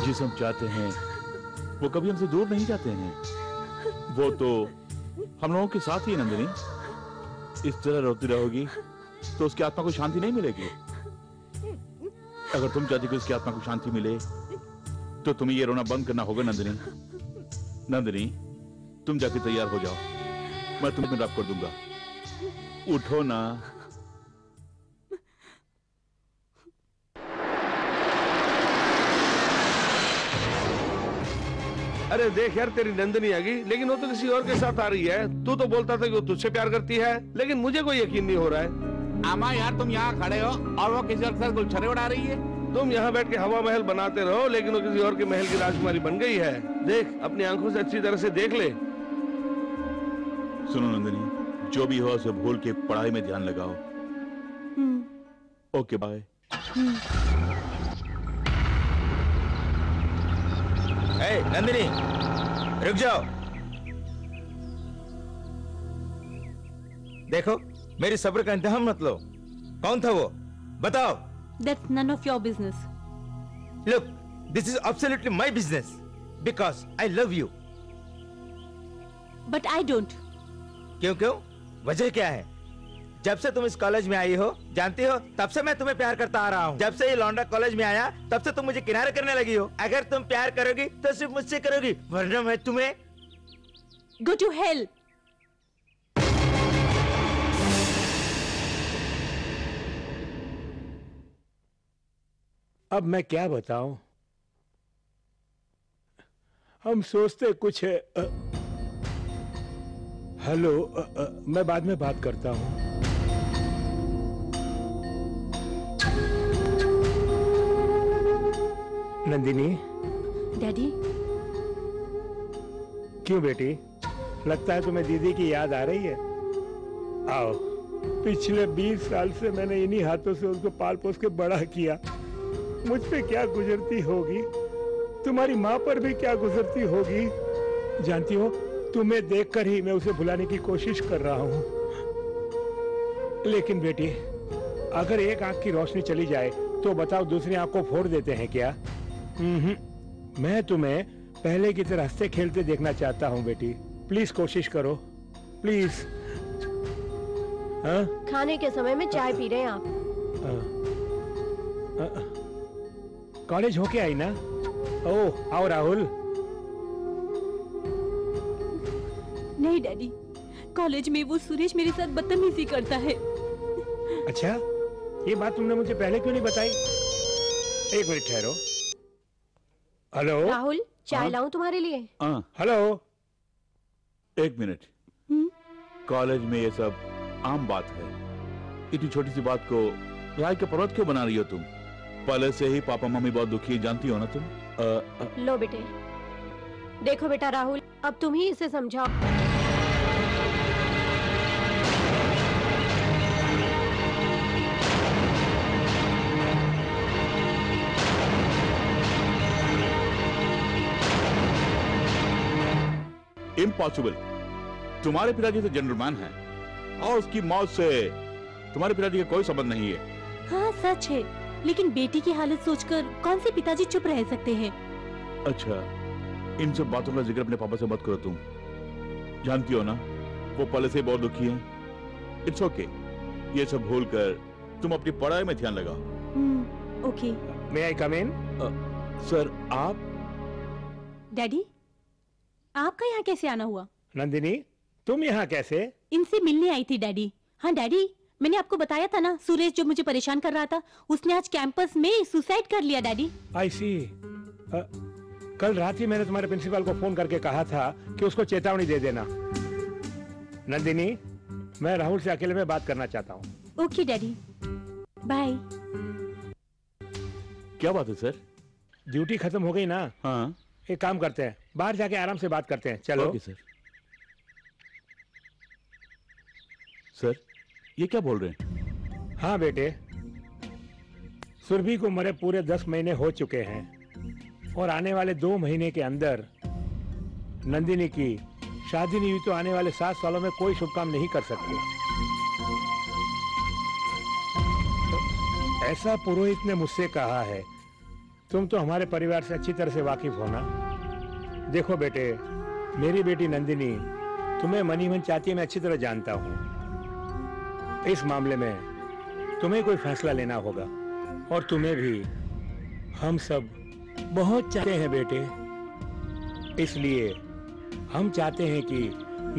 जिसे हम चाहते हैं वो कभी हमसे दूर नहीं जाते हैं, वो तो हम लोगों के साथ ही। नंदिनी, इस तरह रोती रहोगी तो उसकी आत्मा को शांति नहीं मिलेगी। अगर तुम चाहती हो इसकी आत्मा को शांति मिले तो तुम्हें ये रोना बंद करना होगा। नंदिनी, नंदिनी, तुम जाके तैयार हो जाओ, मैं तुम्हें ड्रॉप कर दूंगा। उठो ना। अरे देख यार, तेरी नंदिनी आ गई, लेकिन वो तो किसी और के साथ आ रही है। तू तो बोलता था कि वो तुझसे प्यार करती है, लेकिन मुझे कोई यकीन नहीं हो रहा है। आमा यार, तुम यहाँ खड़े हो और वो किसी और के साथ गुलछरे उड़ा रही है। तुम यहाँ बैठ के हवा महल बनाते रहो, लेकिन वो किसी और के महल की राजकुमारी बन गई है। देख, अपनी आंखों से अच्छी तरह से देख ले। सुनो नंदिनी, जो भी हो उसे भूल के पढ़ाई में ध्यान लगाओ। Okay, bye. ए नंदिनी, रुक जाओ। देखो, मेरी सब्र का इम्तिहान मत लो। कौन था वो बताओ। That's none of your business. Look, this is absolutely my business because I love you. But I don't. क्यों क्यों? वजह क्या है? जब से तुम इस कॉलेज में आई हो जानती हो तब से मैं तुम्हें प्यार करता आ रहा हूँ। जब से ये लौंडा कॉलेज में आया तब से तुम मुझे किनारे करने लगी हो। अगर तुम प्यार करोगी तो सिर्फ मुझसे करोगी, वरना मैं तुम्हें गो टू हेल। अब मैं क्या बताऊं, हम सोचते कुछ है। हेलो, मैं बाद में बात करता हूं। नंदिनी। डैडी। क्यों बेटी, लगता है तुम्हें दीदी की याद आ रही है? आओ, पिछले बीस साल से मैंने इन्हीं हाथों से उसको पाल पोस के बड़ा किया। मुझ पे क्या गुजरती होगी, तुम्हारी माँ पर भी क्या गुजरती होगी। जानती हो, तुम्हें देखकर ही मैं उसे भुलाने की कोशिश कर रहा हूँ। लेकिन बेटी, अगर एक आंख की रोशनी चली जाए तो बताओ दूसरी आंख को फोड़ देते हैं क्या? मैं तुम्हें पहले की तरह हंसते खेलते देखना चाहता हूँ बेटी। प्लीज कोशिश करो, प्लीज। हाँ? खाने के समय में चाय पी रहे हैं आप। कॉलेज होके आई ना? ओह, आओ राहुल। नहीं डैडी, कॉलेज में वो सुरेश मेरे साथ बदतमीजी करता है। अच्छा, ये बात तुमने मुझे पहले क्यों नहीं बताई? एक मिनट ठहरो। हेलो राहुल, चाय लाऊं तुम्हारे लिए? हेलो, एक मिनट। कॉलेज में ये सब आम बात है। इतनी छोटी सी बात को राय के पर्वत क्यों बना रही हो तुम? पहले से ही पापा मम्मी बहुत दुखी, जानती हो ना तुम। आ, आ, लो बेटे, देखो बेटा राहुल, अब तुम ही इसे समझाओ। इम्पॉसिबल, तुम्हारे पिताजी तो जेंटलमैन हैं और उसकी मौत से तुम्हारे पिताजी का कोई संबंध नहीं है। हाँ सच है, लेकिन बेटी की हालत सोचकर कौन से पिताजी चुप रह सकते हैं। अच्छा, इन सब बातों का जिक्र अपने पापा से मत करो तुम। जानती हो ना, वो पहले से बहुत दुखी हैं। इट्स ओके, ये सब भूलकर तुम अपनी पढ़ाई में ध्यान लगाओ। Okay. May I come in? Sir आप? डैडी, आपका यहाँ कैसे आना हुआ? नंदिनी, तुम यहाँ कैसे? इनसे मिलने आई थी डैडी। हाँ डैडी, मैंने आपको बताया था ना, सुरेश जो मुझे परेशान कर रहा था, उसने आज कैंपस में सुसाइड कर लिया डैडी। आई सी। कल रात ही मैंने तुम्हारे प्रिंसिपल को फोन करके कहा था कि उसको चेतावनी दे देना। नंदिनी, मैं राहुल से अकेले में बात करना चाहता हूँ। Okay daddy, bye. क्या बात है सर, ड्यूटी खत्म हो गई ना? हाँ। एक काम करते हैं, बाहर जाके आराम से बात करते हैं। चलो। Okay sir. सर, ये क्या बोल रहे हैं? हाँ बेटे, सुरभि को मरे पूरे दस महीने हो चुके हैं और आने वाले दो महीने के अंदर नंदिनी की शादी नहीं हुई तो आने वाले सात सालों में कोई शुभ काम नहीं कर सकते। ऐसा पुरोहित ने मुझसे कहा है। तुम तो हमारे परिवार से अच्छी तरह से वाकिफ हो ना। देखो बेटे, मेरी बेटी नंदिनी तुम्हें मन ही मन चाहती है, मैं अच्छी तरह जानता हूँ। इस मामले में तुम्हें कोई फैसला लेना होगा और तुम्हें भी हम सब बहुत चाहते हैं बेटे। इसलिए हम चाहते हैं कि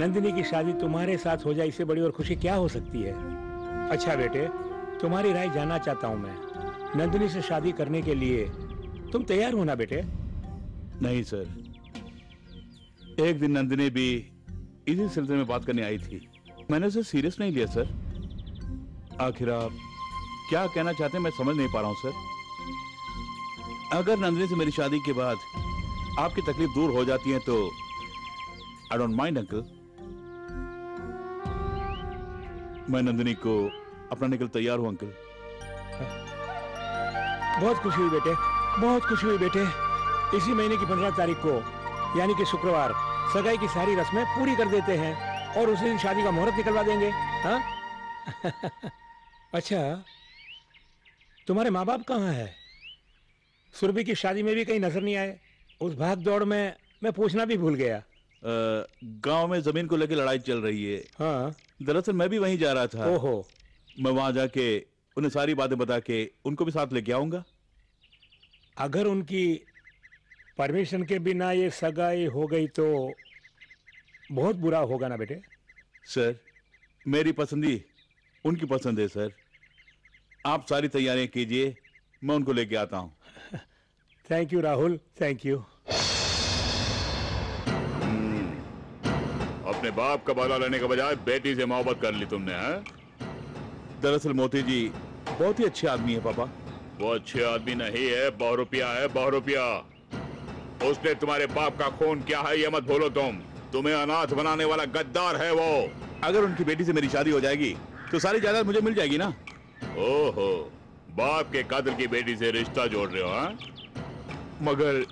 नंदिनी की शादी तुम्हारे साथ हो जाए, इससे बड़ी और खुशी क्या हो सकती है। अच्छा बेटे, तुम्हारी राय जानना चाहता हूँ मैं। नंदिनी से शादी करने के लिए तुम तैयार हो ना बेटे? नहीं सर, एक दिन नंदिनी भी इसी सिलसिले में बात करने आई थी, मैंने उसे सीरियस नहीं लिया सर। आखिर आप क्या कहना चाहते हैं, मैं समझ नहीं पा रहा हूं सर। अगर नंदिनी से मेरी शादी के बाद आपकी तकलीफ दूर हो जाती है तो आई डोंट माइंड अंकल, मैं नंदिनी को अपनाने के लिए तैयार हूं अंकल। बहुत खुशी हुई बेटे, बहुत खुशी हुई बेटे। इसी महीने की पंद्रह तारीख को यानी कि शुक्रवार सगाई की सारी रस्में पूरी कर देते हैं और उसी दिन शादी का मुहूर्त निकलवा देंगे। हाँ? अच्छा, तुम्हारे माँ बाप कहाँ हैं? सुरभि की शादी में भी कहीं नजर नहीं आए। उस भाग दौड़ में मैं पूछना भी भूल गया। गांव में जमीन को लेकर लड़ाई चल रही है। हाँ। दरअसल मैं भी वहीं जा रहा था। ओहो। मैं वहां जाके उन्हें सारी बातें बता के उनको भी साथ लेके आऊंगा। अगर उनकी परमिशन के बिना ये सगाई हो गई तो बहुत बुरा होगा ना बेटे। सर मेरी पसंदी उनकी पसंद है सर। आप सारी तैयारियां कीजिए, मैं उनको लेके आता हूँ। Thank you Rahul, thank you. अपने बाप का बदला लेने के बजाय बेटी से मोहब्बत कर ली तुमने है? दरअसल मोती जी बहुत ही अच्छे आदमी है पापा। वो अच्छे आदमी नहीं है, बहुरूपिया है, बहुरूपिया। उसने तुम्हारे बाप का खून क्या है ये मत भूलो तुम। तुम्हें अनाथ बनाने वाला गद्दार है वो। अगर उनकी बेटी से मेरी शादी हो जाएगी तो सारी जायदाद मुझे मिल जाएगी ना। ओहो, बाप के कातिल की बेटी से रिश्ता जोड़ रहे हो हा? मगर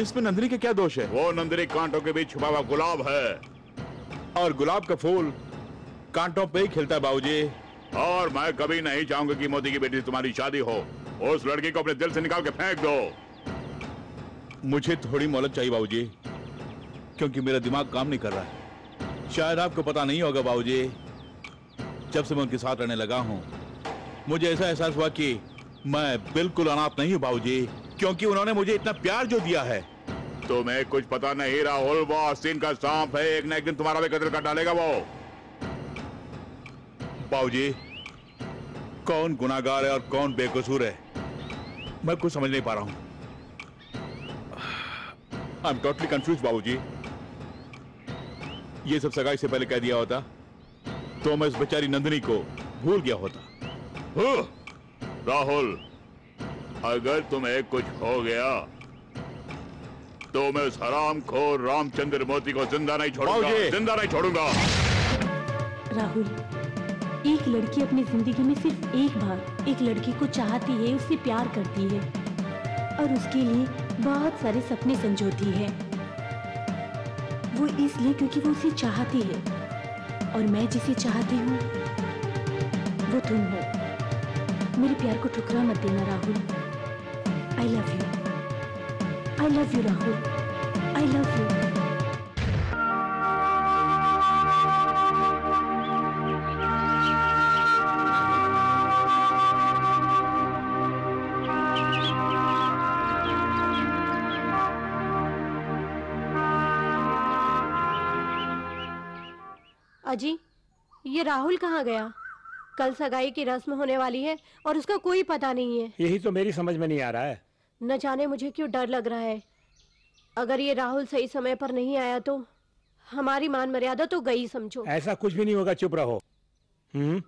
इसमें नंदिनी का क्या दोष है? वो नंदिनी कांटों के बीच छुपा हुआ गुलाब है और गुलाब का फूल कांटों पे ही खिलता है बाबूजी। और मैं कभी नहीं चाहूंगा कि मोदी की बेटी से तुम्हारी शादी हो। उस लड़की को अपने दिल से निकाल के फेंक दो। मुझे थोड़ी मोहलत चाहिए बाबूजी, क्योंकि मेरा दिमाग काम नहीं कर रहा है। शायद आपको पता नहीं होगा बाबूजी, जब से मैं उनके साथ रहने लगा हूँ मुझे ऐसा एहसास हुआ कि मैं बिल्कुल अनाथ नहीं हूँ बाबूजी, क्योंकि उन्होंने मुझे इतना प्यार जो दिया है। तुम्हें कुछ पता नहीं राहुल, वो आस्तीन का सांप है, एक ना एक दिन तुम्हारा भी कत्ल कर डालेगा वो। बाबूजी कौन गुनाहगार है और कौन बेकसूर है मैं कुछ समझ नहीं पा रहा हूँ। आई एम टोटली कंफ्यूज बाबूजी। ये सब सगाई से पहले कह दिया होता तो मैं इस बेचारी नंदिनी को भूल गया होता। राहुल अगर तुम्हें कुछ हो गया तो मैं उस हरामखोर रामचंद्र मोती को जिंदा नहीं छोड़ूंगा, जिंदा नहीं छोड़ूंगा। राहुल एक लड़की अपनी जिंदगी में सिर्फ एक बार एक लड़की को चाहती है, उससे प्यार करती है और उसके लिए बहुत सारे सपने संजोती है। वो इसलिए क्योंकि वो उसे चाहती है और मैं जिसे चाहती हूँ वो तुम हो। मेरे प्यार को ठुकरा मत देना Rahul. I love you, I love you Rahul, I love you. अजी ये राहुल कहाँ गया? कल सगाई की रस्म होने वाली है और उसका कोई पता नहीं है। यही तो मेरी समझ में नहीं आ रहा है। न जाने मुझे क्यों डर लग रहा है। अगर ये राहुल सही समय पर नहीं आया तो हमारी मान मर्यादा तो गई समझो। ऐसा कुछ भी नहीं होगा, चुप रहो। हम्म,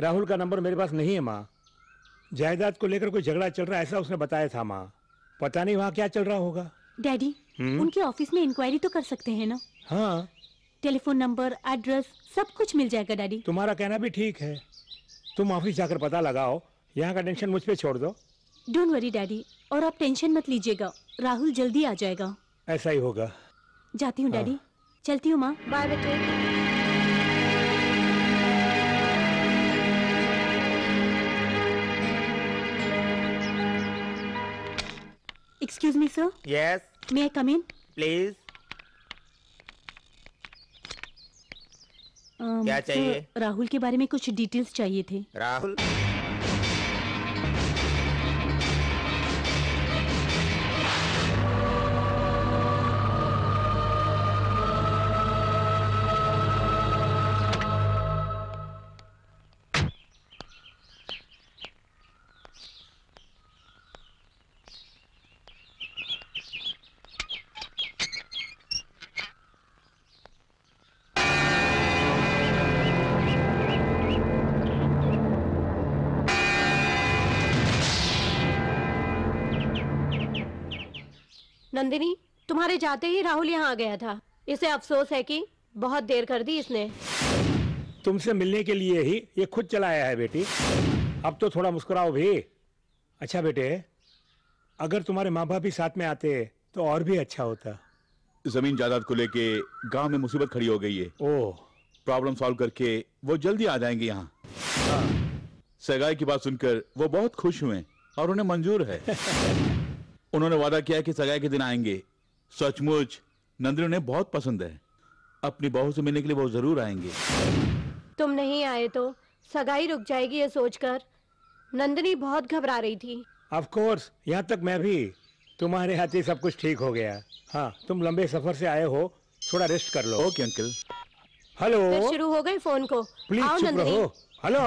राहुल का नंबर मेरे पास नहीं है माँ। जायदाद को लेकर कोई झगड़ा चल रहा है ऐसा उसने बताया था माँ। पता नहीं वहाँ क्या चल रहा होगा। डैडी उनके ऑफिस में इंक्वायरी तो कर सकते है न। हाँ टेलीफोन नंबर एड्रेस सब कुछ मिल जाएगा डैडी। तुम्हारा कहना भी ठीक है, तुम ऑफिस जाकर पता लगाओ, यहाँ का टेंशन मुझ पे छोड़ दो। डोंट वरी डैडी, और आप टेंशन मत लीजिएगा, राहुल जल्दी आ जाएगा। ऐसा ही होगा। जाती हूँ डैडी। हाँ। चलती हूँ माँ, बाय बेटे। Excuse me sir. Yes may I come in please? Um, क्या चाहिए? राहुल के बारे में कुछ डिटेल्स चाहिए थे। राहुल नंदिनी, तुम्हारे जाते ही राहुल यहाँ आ गया था। इसे अफसोस है कि बहुत देर कर दी इसने। तुमसे मिलने के लिए ही ये खुद चला आया है बेटी, अब तो थोड़ा मुस्कुराओ भी। अच्छा बेटे, अगर तुम्हारे माँ बाप भी साथ में आते तो और भी अच्छा होता। जमीन जायदाद को लेके गांव में मुसीबत खड़ी हो गई है। ओह, प्रॉब्लम सॉल्व करके वो जल्दी आ जाएंगे यहाँ। हाँ। सगाई की बात सुनकर वो बहुत खुश हुए और उन्हें मंजूर है। उन्होंने वादा किया कि सगाई के दिन आएंगे सचमुच नंदिनी उन्हें बहुत पसंद है। अपनी बहू से मिलने के लिए वो जरूर आएंगे। तुम नहीं आए तो सगाई रुक जाएगी ये सोचकर नंदिनी बहुत घबरा रही थी। ऑफ कोर्स, यहाँ तक मैं भी। तुम्हारे हाथ ही सब कुछ ठीक हो गया। हाँ, तुम लंबे सफर से आए हो, थोड़ा रेस्ट कर लो। Okay uncle. हेलो, फिर शुरू हो गए फोन को। प्लीज चुप रहो। हेलो,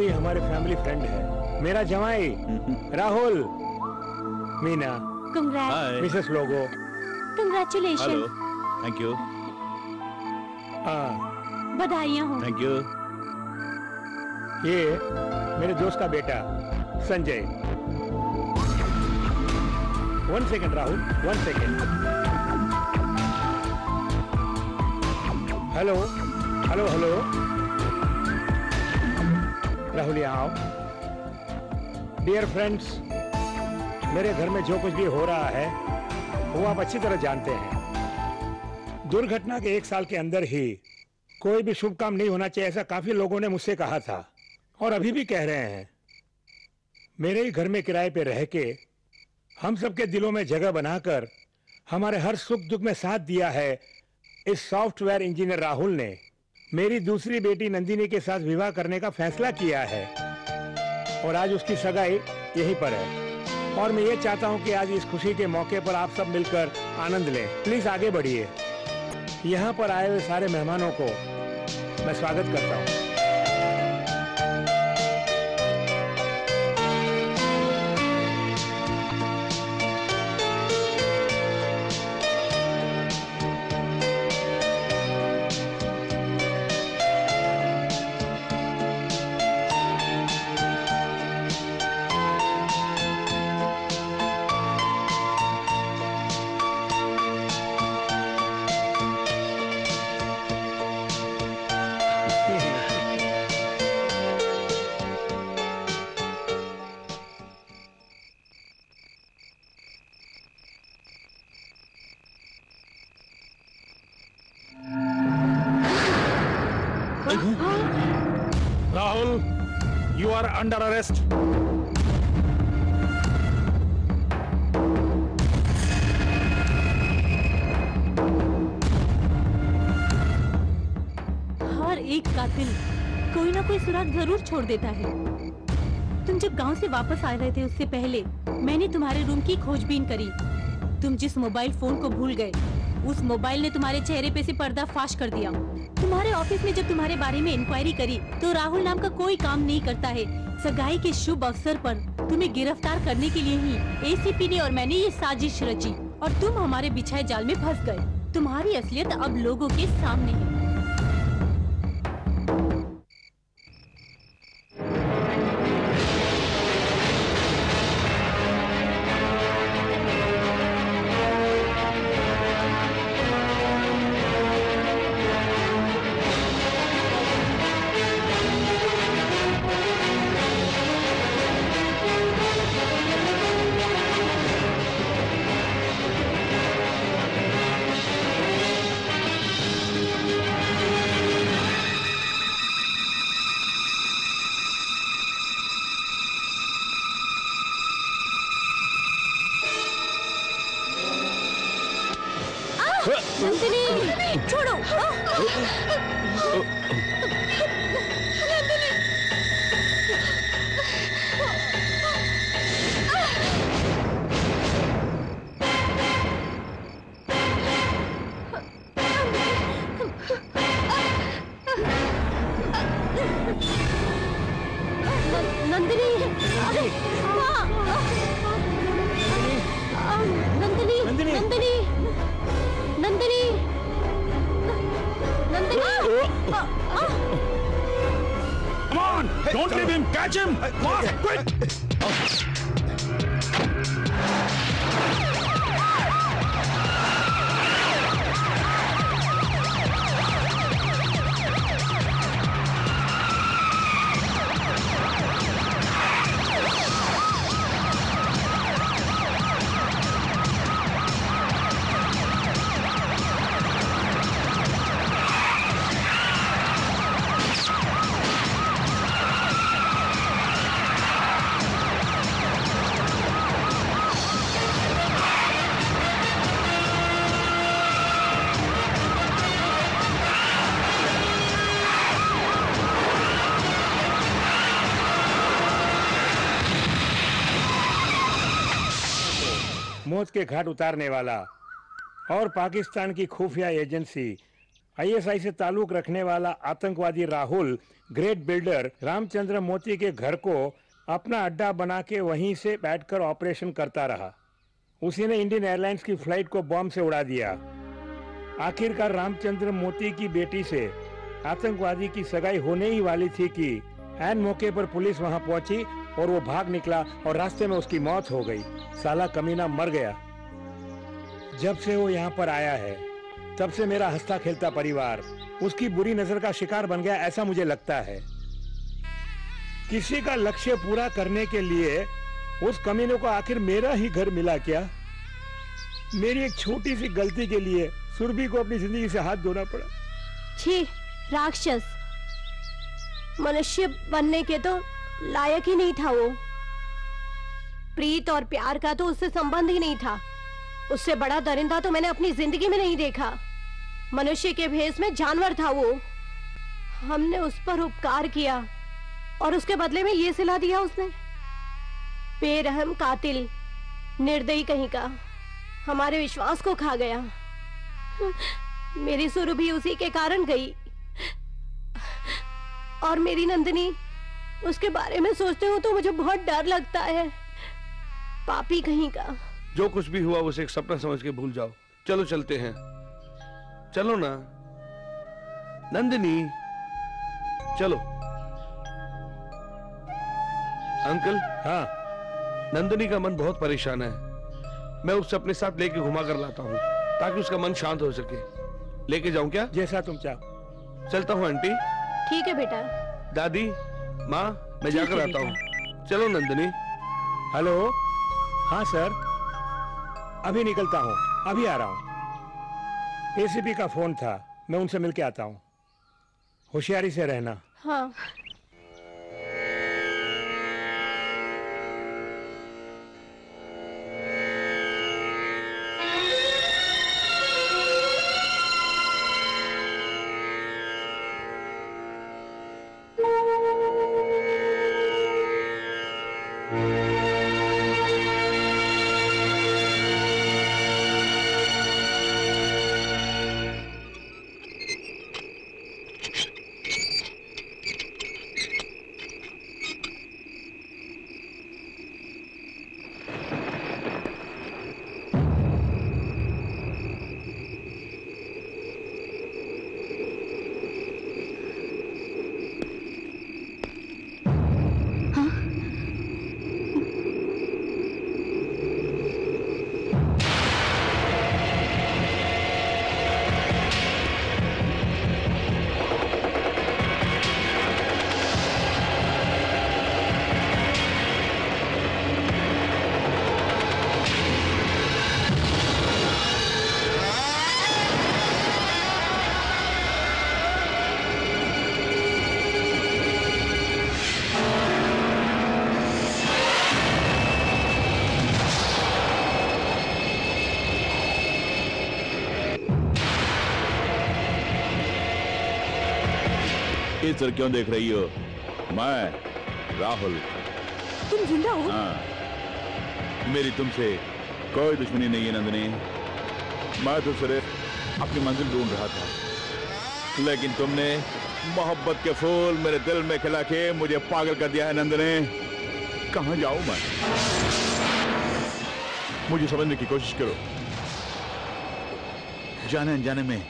ये हमारे फैमिली फ्रेंड है, मेरा जमाई राहुल। मीना, कंग्रेट मिसेस लोगो, कंग्रेचुलेशन। Thank you. हाँ, बधाइयाँ हो। Thank you. ये मेरे दोस्त का बेटा Sanjay. One second Rahul, one second. Hello hello hello Rahul, यहाँ आओ। डियर फ्रेंड्स, मेरे घर में जो कुछ भी हो रहा है वो आप अच्छी तरह जानते हैं। दुर्घटना के एक साल के अंदर ही कोई भी शुभ काम नहीं होना चाहिए, ऐसा काफी लोगों ने मुझसे कहा था और अभी भी कह रहे हैं। मेरे ही घर में किराए पे रह के हम सबके दिलों में जगह बनाकर हमारे हर सुख दुख में साथ दिया है इस सॉफ्टवेयर इंजीनियर राहुल ने मेरी दूसरी बेटी नंदिनी के साथ विवाह करने का फैसला किया है और आज उसकी सगाई यहीं पर है। और मैं ये चाहता हूँ कि आज इस खुशी के मौके पर आप सब मिलकर आनंद लें। प्लीज आगे बढ़िए। यहाँ पर आए हुए सारे मेहमानों को मैं स्वागत करता हूँ। Under arrest. हर एक कातिल कोई ना कोई सुराग जरूर छोड़ देता है। तुम जब गांव से वापस आ रहे थे उससे पहले मैंने तुम्हारे रूम की खोजबीन करी। तुम जिस मोबाइल फोन को भूल गए उस मोबाइल ने तुम्हारे चेहरे पे से पर्दाफाश कर दिया। तुम्हारे ऑफिस में जब तुम्हारे बारे में इंक्वायरी करी तो राहुल नाम का कोई काम नहीं करता है। सगाई के शुभ अवसर पर तुम्हें गिरफ्तार करने के लिए ही एसीपी ने और मैंने ये साजिश रची और तुम हमारे बिछाए जाल में फंस गए। तुम्हारी असलियत अब लोगों के सामने है। Nandini, Nandini, Nandini, Don't leave him! Catch him! Mark, quick! मौत के घाट उतारने वाला और पाकिस्तान की खुफिया एजेंसी आई एस आई से ताल्लुक रखने वाला आतंकवादी राहुल ग्रेट बिल्डर रामचंद्र मोती के घर को अपना अड्डा बना के वहीं से बैठकर ऑपरेशन करता रहा। उसी ने इंडियन एयरलाइंस की फ्लाइट को बम से उड़ा दिया। आखिरकार रामचंद्र मोती की बेटी से आतंकवादी की सगाई होने ही वाली थी कि ऐन मौके पर पुलिस वहाँ पहुंची और वो भाग निकला और रास्ते में उसकी मौत हो गई। साला कमीना मर गया। जब से वो यहाँ पर आया है तब से मेरा हंसता खेलता परिवार उसकी बुरी नजर का शिकार बन गया, ऐसा मुझे लगता है। किसी का लक्ष्य पूरा करने के लिए उस कमीने को आखिर मेरा ही घर मिला क्या? मेरी एक छोटी सी गलती के लिए सुरभि को अपनी जिंदगी से हाथ धोना पड़ा। छी, राक्षस मनुष्य बनने के तो लायक ही नहीं था वो। प्रीत और प्यार का तो उससे संबंध ही नहीं था। उससे बड़ा दरिंदा तो मैंने अपनी जिंदगी में नहीं देखा। मनुष्य के भेष में जानवर था वो। हमने उस पर उपकार किया और उसके बदले में ये सिला दिया उसने। बेरहम कातिल, निर्दयी कहीं का, हमारे विश्वास को खा गया। मेरी सुरभि उसी के कारण गई और मेरी नंदिनी, उसके बारे में सोचते हो तो मुझे बहुत डर लगता है। पापी कहीं का। जो कुछ भी हुआ उसे एक सपना समझ के भूल जाओ। चलो चलते हैं। चलो ना नंदिनी, चलो। अंकल। हाँ, नंदिनी का मन बहुत परेशान है। मैं उसे अपने साथ लेके घुमा कर लाता हूँ ताकि उसका मन शांत हो सके। लेके जाऊं क्या? जैसा तुम चाहो। चलता हूँ आंटी। ठीक है बेटा। दादी, माँ, मैं जाकर आता हूँ। चलो नंदिनी। हेलो। हाँ सर, अभी निकलता हूँ, अभी आ रहा हूँ। ए सी पी का फोन था, मैं उनसे मिलके आता हूँ। होशियारी से रहना। हाँ। सर क्यों देख रही हो? मैं राहुल। तुम जिंदा हो? हाँ। मेरी तुमसे कोई दुश्मनी नहीं है नंदिनी। मैं तो सिर्फ अपनी मंजिल ढूंढ रहा था, लेकिन तुमने मोहब्बत के फूल मेरे दिल में खिला के मुझे पागल कर दिया है नंदिनी। कहाँ जाऊँ मैं? मुझे समझने की कोशिश करो। जाने अनजाने में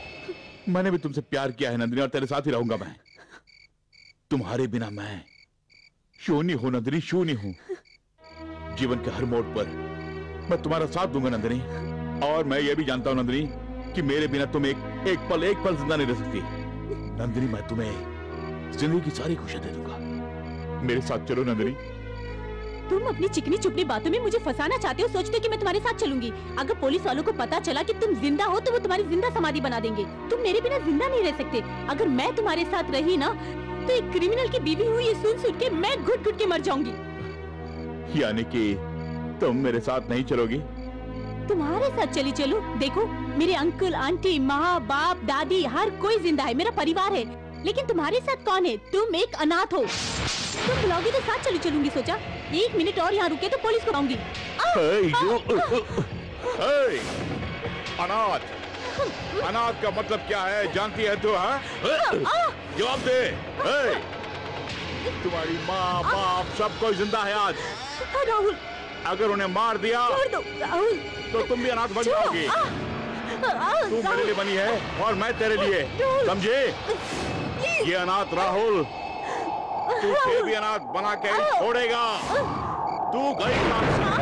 मैंने भी तुमसे प्यार किया है नंदिनी, और तेरे साथ ही रहूंगा मैं। तुम्हारे बिना मैं शो नहीं हो नंदिनी, शो नहीं हो। जीवन के हर मोड़ पर मैं तुम्हारा साथ दूंगा नंदिनी, और मैं ये भी जानता हूं नंदिनी कि मेरे बिना तुम एक एक पल एक पल जिंदा नहीं रह सकती। नंदिनी मैं तुम्हें जिंदगी की सारी खुशियां दे दूंगा, मेरे साथ चलो नंदिनी। तुम अपनी चिकनी चुपनी बातों में मुझे फंसाना चाहते हो, सोचते हो कि मैं तुम्हारे साथ चलूंगी। अगर पुलिस वालों को पता चला कि तुम जिंदा हो तो वो तुम्हारी जिंदा समाधि बना देंगे। तुम मेरे बिना जिंदा नहीं रह सकते। अगर मैं तुम्हारे साथ रही ना तो एक क्रिमिनल की बीवी हुई ये सुन सुन के मैं घुट घुट के मर जाऊंगी। यानी कि तुम मेरे साथ नहीं चलोगी? तुम्हारे साथ चली चलो। देखो मेरे अंकल आंटी माँ बाप दादी हर कोई जिंदा है, मेरा परिवार है, लेकिन तुम्हारे साथ कौन है? तुम एक अनाथ हो। तुम बुलाओगी तो साथ चली चलूंगी। सोचा एक मिनट और यहाँ रुके तो पुलिस को बुलाऊंगी। अनाथ अनाथ का मतलब क्या है जानती है तू? हाँ जवाब दे। तुम्हारी माँ बाप सब कोई जिंदा है आज। राहुल अगर उन्हें मार दिया राहुल तो तुम भी अनाथ बन जाओगी। तू मेरे लिए बनी है और मैं तेरे लिए, समझे? ये अनाथ राहुल तुझे भी अनाथ बना के छोड़ेगा। तू गई काम से।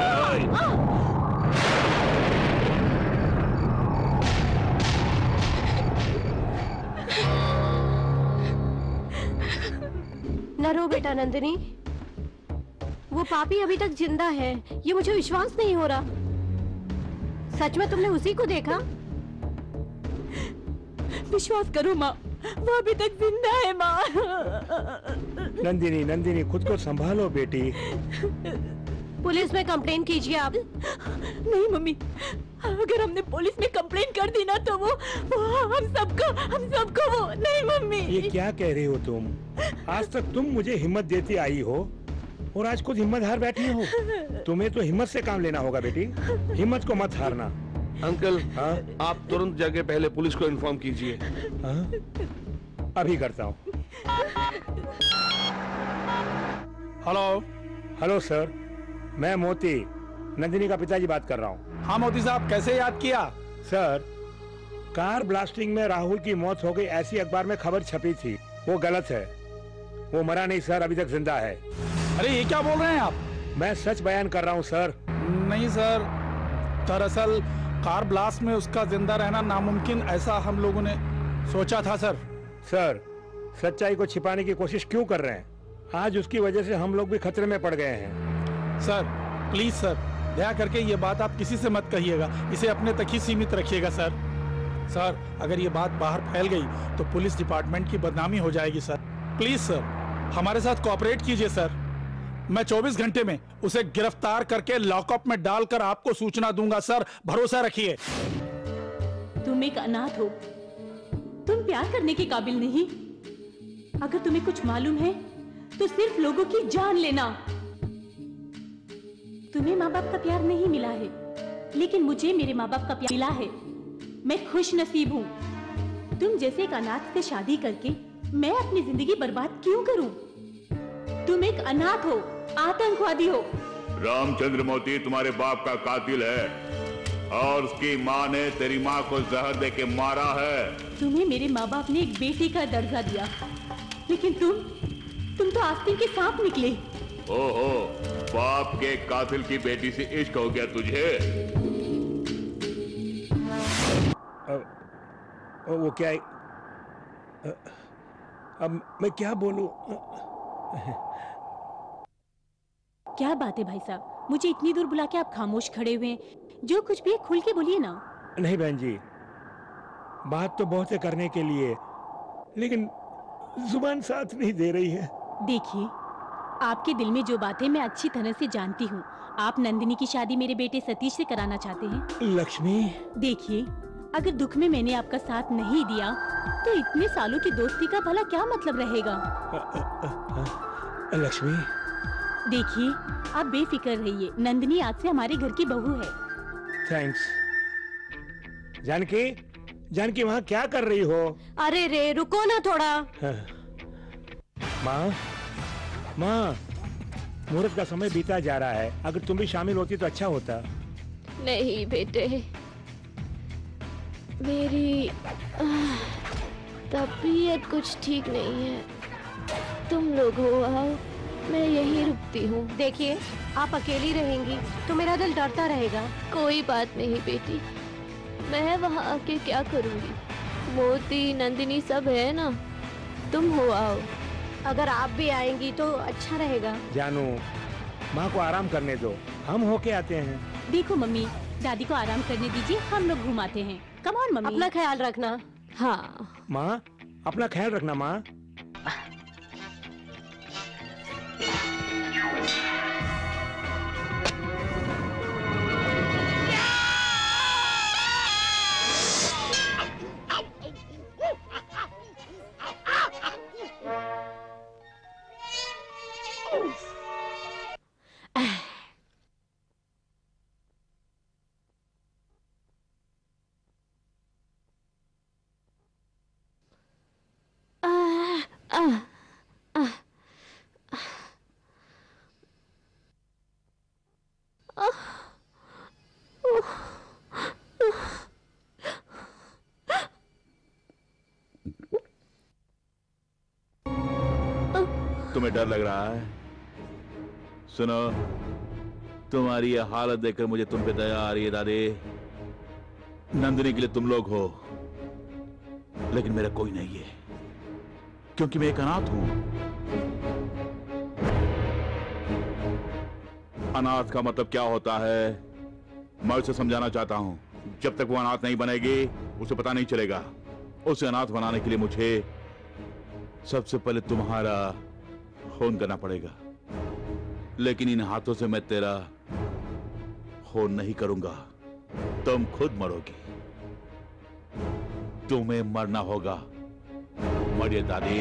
ना रो बेटा नंदिनी, वो पापी अभी तक जिंदा है, ये मुझे विश्वास नहीं हो रहा। सच में तुमने उसी को देखा? विश्वास करो माँ, वो अभी तक जिंदा है माँ। नंदिनी नंदिनी खुद को संभालो बेटी। पुलिस में कंप्लेन कीजिए आप। नहीं मम्मी, अगर हमने पुलिस में कंप्लेन कर दी ना तो वो, वो हम सबको हम सबको वो। नहीं मम्मी ये क्या कह रही हो तुम? आज तक तुम मुझे हिम्मत देती आई हो और आज खुद हिम्मत हार बैठी हो। तुम्हें तो हिम्मत से काम लेना होगा बेटी, हिम्मत को मत हारना। अंकल हाँ? आप तुरंत जाके पहले पुलिस को इन्फॉर्म कीजिए। हाँ? अभी करता हूँ। हेलो हेलो सर, मैं मोती, नंदिनी का पिताजी बात कर रहा हूँ। हाँ मोती साहब, कैसे याद किया? सर कार ब्लास्टिंग में राहुल की मौत हो गई ऐसी अखबार में खबर छपी थी, वो गलत है। वो मरा नहीं सर, अभी तक जिंदा है। अरे ये क्या बोल रहे हैं आप? मैं सच बयान कर रहा हूँ सर। नहीं सर, दरअसल कार ब्लास्ट में उसका जिंदा रहना नामुमकिन ऐसा हम लोगों ने सोचा था सर। सर सच्चाई को छिपाने की कोशिश क्यों कर रहे हैं? आज उसकी वजह से हम लोग भी खतरे में पड़ गए हैं। सर प्लीज सर, दया करके ये बात आप किसी से मत कहिएगा, इसे अपने तक ही सीमित रखिएगा सर। सर अगर ये बात बाहर फैल गई तो पुलिस डिपार्टमेंट की बदनामी हो जाएगी सर। प्लीज सर हमारे साथ कोऑपरेट कीजिए सर। मैं चौबीस घंटे में उसे गिरफ्तार करके लॉकअप में डालकर आपको सूचना दूंगा सर, भरोसा रखिए। तुम एक अनाथ हो, तुम प्यार करने के काबिल नहीं। अगर तुम्हें कुछ मालूम है तो सिर्फ लोगों की जान लेना। तुम्हें माँ बाप का प्यार नहीं मिला है, लेकिन मुझे मेरे माँ बाप का प्यार मिला है। मैं खुश नसीब हूँ। तुम जैसे एक अनाथ से शादी करके मैं अपनी जिंदगी बर्बाद क्यों करूँ? तुम एक अनाथ हो, आतंकवादी हो। रामचंद्र मोती तुम्हारे बाप का कातिल है और उसकी माँ ने तेरी माँ को जहर दे के मारा है। तुम्हें मेरे माँ बाप ने एक बेटी का दर्जा दिया, लेकिन तुम तुम तो आस्तीन के सांप निकले। ओहो, बाप के कातिल की बेटी से इश्क हो गया तुझे। आ, वो क्या है? आ, अब मैं क्या बोलूं? क्या बात है भाई साहब, मुझे इतनी दूर बुला के आप खामोश खड़े हुए हैं। जो कुछ भी है खुल के बोलिए ना। नहीं बहन जी, बात तो बहुत है करने के लिए, लेकिन जुबान साथ नहीं दे रही है। देखिए आपके दिल में जो बात है मैं अच्छी तरह से जानती हूँ। आप नंदिनी की शादी मेरे बेटे सतीश से कराना चाहते हैं। लक्ष्मी देखिए, अगर दुख में मैंने आपका साथ नहीं दिया तो इतने सालों की दोस्ती का भला क्या मतलब रहेगा। आ, आ, आ, लक्ष्मी देखिए आप बेफिक्र रहिए, नंदिनी आज से हमारे घर की बहू है। थैंक्स। जानकी जानकी वहाँ क्या कर रही हो? अरे रे रुको ना थोड़ा। माँ माँ, मुहूर्त का समय बीता जा रहा है, अगर तुम भी शामिल होती तो अच्छा होता। नहीं बेटे, मेरी तबीयत कुछ ठीक नहीं है, तुम लोग हो आओ। मैं यहीं रुकती हूँ। देखिए, आप अकेली रहेंगी तो मेरा दिल डरता रहेगा। कोई बात नहीं बेटी, मैं वहाँ आके क्या करूँगी? मोती, नंदिनी सब है ना, तुम हो आओ। अगर आप भी आएंगी तो अच्छा रहेगा। जानू, माँ को आराम करने दो, हम होके आते हैं। देखो मम्मी, दादी को आराम करने दीजिए, हम लोग घुमाते हैं। कम ऑन मम्मी, अपना ख्याल रखना। हाँ माँ, अपना ख्याल रखना माँ। तुम्हें डर लग रहा है? सुनो, तुम्हारी यह हालत देखकर मुझे तुम पे दया आ रही है दादी। नंदिनी के लिए तुम लोग हो, लेकिन मेरा कोई नहीं है, क्योंकि मैं एक अनाथ हूं। अनाथ का मतलब क्या होता है, मैं उसे समझाना चाहता हूं। जब तक वो अनाथ नहीं बनेगी, उसे पता नहीं चलेगा। उसे अनाथ बनाने के लिए मुझे सबसे पहले तुम्हारा खून करना पड़ेगा, लेकिन इन हाथों से मैं तेरा खून नहीं करूंगा, तुम खुद मरोगी। तुम्हें मरना होगा, मरिए दादी।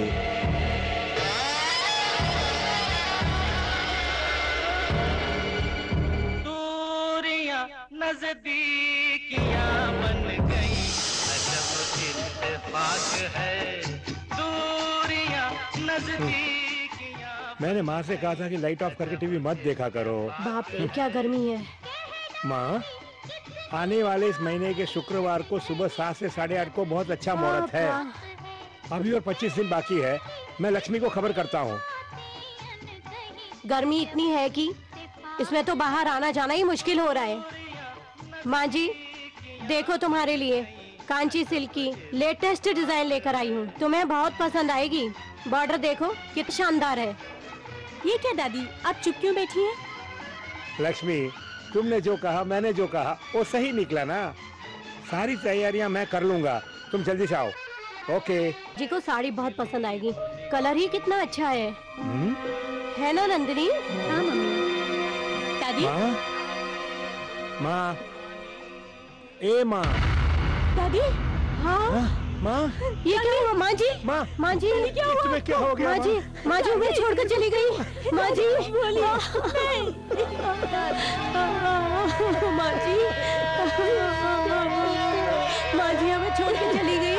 दूरियां नजदीकियां बन गई, अजब इत्तेफाक है। दूरियां नजदीक। मैंने माँ से कहा था कि लाइट ऑफ करके टीवी मत देखा करो। बाप रे, क्या गर्मी है। माँ, आने वाले इस महीने के शुक्रवार को सुबह सात से साढ़े आठ को बहुत अच्छा मुहूर्त है। अभी और पच्चीस दिन बाकी है। मैं लक्ष्मी को खबर करता हूँ। गर्मी इतनी है कि इसमें तो बाहर आना जाना ही मुश्किल हो रहा है। माँ जी, देखो तुम्हारे लिए कांची सिल्क की लेटेस्ट डिजाइन लेकर आई हूँ, तुम्हें बहुत पसंद आएगी। बॉर्डर देखो कितना शानदार है। ये क्या दादी, आप चुप क्यों बैठी हैं? लक्ष्मी, तुमने जो कहा मैंने जो कहा वो सही निकला ना। सारी तैयारियां मैं कर लूंगा, तुम जल्दी से आओ। ओके जी को साड़ी बहुत पसंद आएगी, कलर ही कितना अच्छा है। हुँ? है ना नंदिनी? हाँ मम्मी। दादी? माँ, ए माँ। दादी? हाँ, हाँ? माँ, ये क्या हुआ? माँ जी, माँ, माँ जी, क्या हुआ? तुम्हें क्या हो गया? माँ जी, माँ जी हमें छोड़कर चली गई। माँ जी, माँ जी, माँ जी हमें छोड़कर चली गई।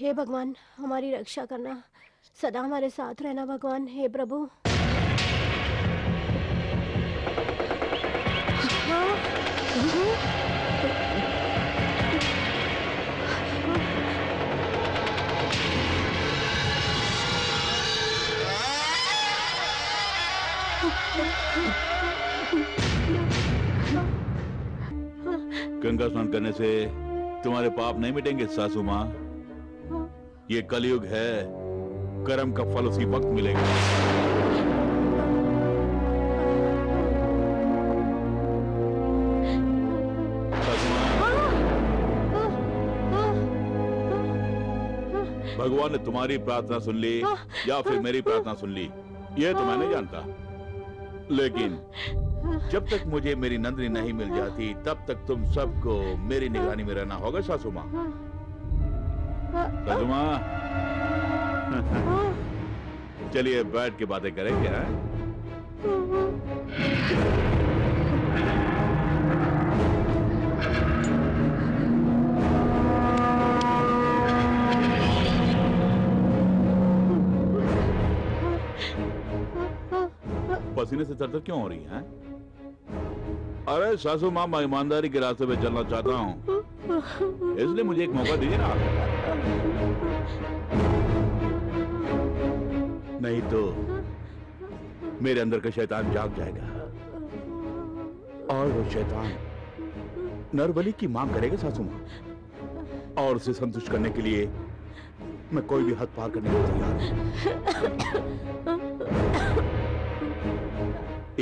हे भगवान, हमारी रक्षा करना, सदा हमारे साथ रहना भगवान। हे प्रभु। गंगा स्नान करने से तुम्हारे पाप नहीं मिटेंगे सासू माँ। ये कलयुग है, कर्म का फल उसी वक्त मिलेगा। भगवान ने तुम्हारी प्रार्थना सुन ली या फिर मेरी प्रार्थना सुन ली, यह तो मैं नहीं जानता, लेकिन जब तक मुझे मेरी नंदिनी नहीं मिल जाती, तब तक तुम सबको मेरी निगरानी में रहना होगा सासू माँ। सासू माँ, चलिए बैठ के बातें करेंगे। हाँ, पसीने से दर्द क्यों हो रही है? अरे सासू माँ, मैं ईमानदारी के रास्ते पे चलना चाहता हूँ, इसलिए मुझे एक मौका दीजिए ना। नहीं तो मेरे अंदर का शैतान जाग जाएगा और वो शैतान नरबली की मांग करेगा सासू माँ, और उसे संतुष्ट करने के लिए मैं कोई भी हद पार करने को तैयार हूँ।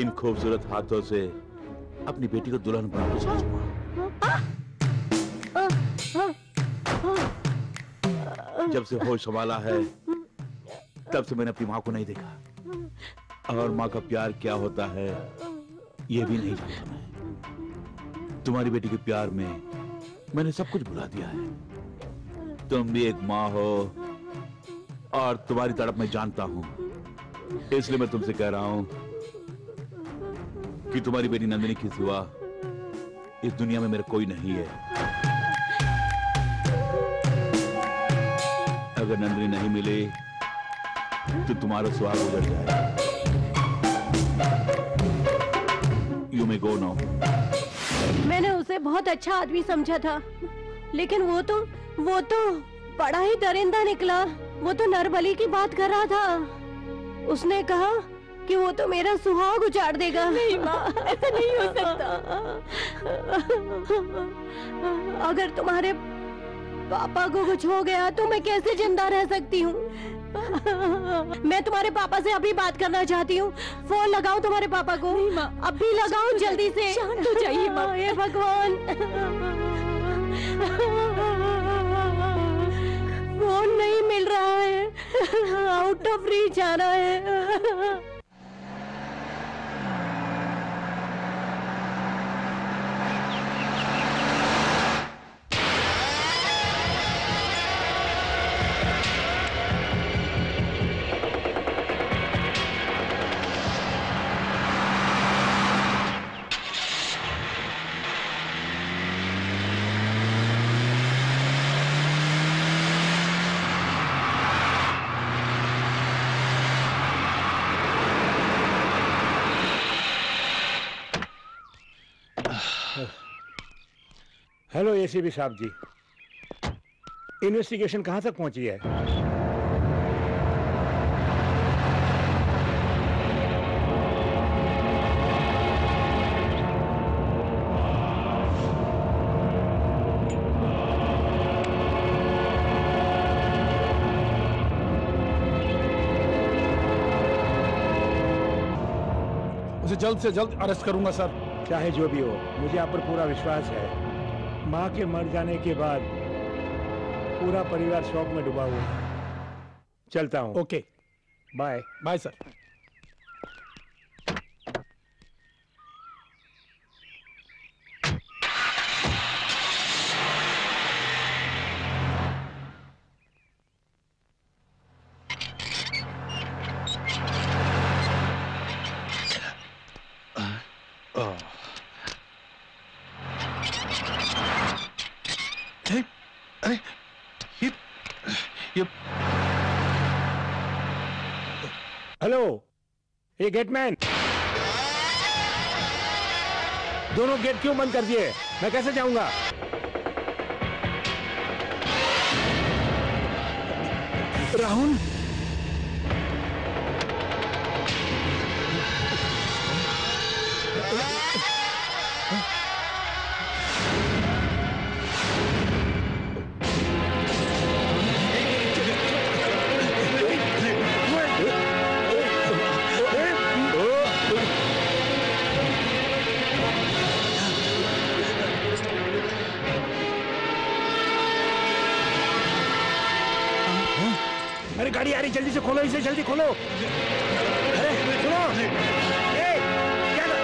इन खूबसूरत हाथों से अपनी बेटी को दुल्हन बना दो सासू माँ। जब से होश संभाला है तब से मैंने अपनी माँ को नहीं देखा, और माँ का प्यार क्या होता है ये भी नहीं जानता मैं। तुम्हारी बेटी के प्यार में मैंने सब कुछ भुला दिया है। तुम भी एक माँ हो और तुम्हारी तड़प मैं जानता हूँ, इसलिए मैं तुमसे कह रहा हूँ कि तुम्हारी बेटी नंदिनी के सिवा इस दुनिया में मेरा कोई नहीं है। अगर नंदिनी नहीं मिली तो तुम्हारा स्वाद उधर जाएगा। You may go now. मैंने उसे बहुत अच्छा आदमी समझा था, लेकिन वो तो वो तो बड़ा ही दरिंदा निकला। वो तो नरबली की बात कर रहा था। उसने कहा कि वो तो मेरा सुहाग उजाड़ देगा। नहीं माँ, ऐसा नहीं हो सकता। अगर तुम्हारे पापा को कुछ हो गया तो मैं कैसे जिंदा रह सकती हूँ? मैं तुम्हारे पापा से अभी बात करना चाहती हूँ। फोन लगाओ तुम्हारे पापा को। नहीं माँ, अभी लगाओ जल्दी से। शांत तो चाहिए माँ। हे भगवान, फोन नहीं मिल रहा है, आउट ऑफ रीच आ रहा है। हेलो एसीपी साहब जी, इन्वेस्टिगेशन कहाँ तक पहुँची है? उसे जल्द से जल्द अरेस्ट करूंगा सर। चाहे जो भी हो, मुझे आप पर पूरा विश्वास है। माँ के मर जाने के बाद पूरा परिवार शॉक में डूबा हुआ। चलता हूँ। Okay, bye bye sir. ये गेटमैन, दोनों गेट क्यों बंद कर दिए? मैं कैसे जाऊंगा? राहुल, गाड़ी आ रही, जल्दी से खोलो इसे, जल्दी खोलो। अरे सुनो, ए क्या ना?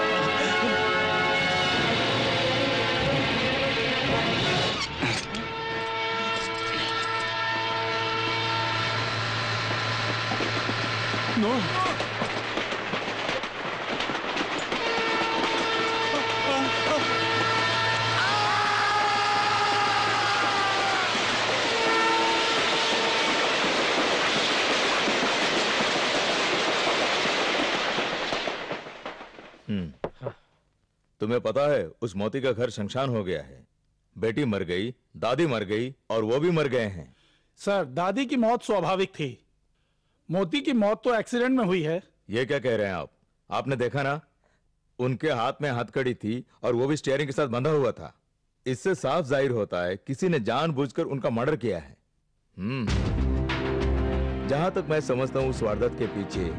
नो तुम्हें पता है उस मोती का घर शमशान हो गया है। बेटी मर गई, दादी मर गई और वो भी मर गए हैं। सर, दादी की मौत स्वाभाविक थी, मोती की मौत तो एक्सीडेंट में हुई है। ये क्या कह रहे हैं आप? आपने देखा ना, उनके हाथ में हथकड़ी थी और वो भी स्टीयरिंग के साथ बंधा हुआ था। इससे साफ जाहिर होता है किसी ने जानबूझकर उनका मर्डर किया है। हम्म, जहां तक मैं समझता हूँ उस वारदात के पीछे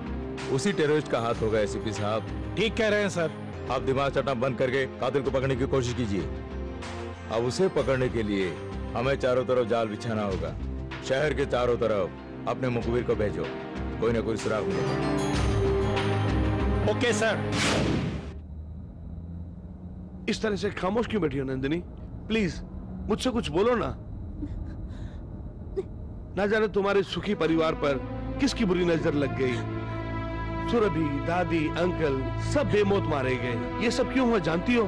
उसी टेररिस्ट का हाथ होगा। एसीपी साहब ठीक कह रहे हैं सर। आप दिमाग चटना बंद करके कातिल को पकड़ने की कोशिश कीजिए। अब उसे पकड़ने के लिए हमें चारों तरफ जाल बिछाना होगा। शहर के चारों तरफ अपने मुखबिर को भेजो, कोई ना कोई सुराग मिलेगा। Okay sir. इस तरह से खामोश क्यों बैठी हो नंदिनी? प्लीज मुझसे कुछ बोलो ना। ना जाने तुम्हारे सुखी परिवार पर किसकी बुरी नजर लग गई। सुरभि, दादी, अंकल सब बेमौत मारे गए। ये सब क्यों हुआ जानती हो?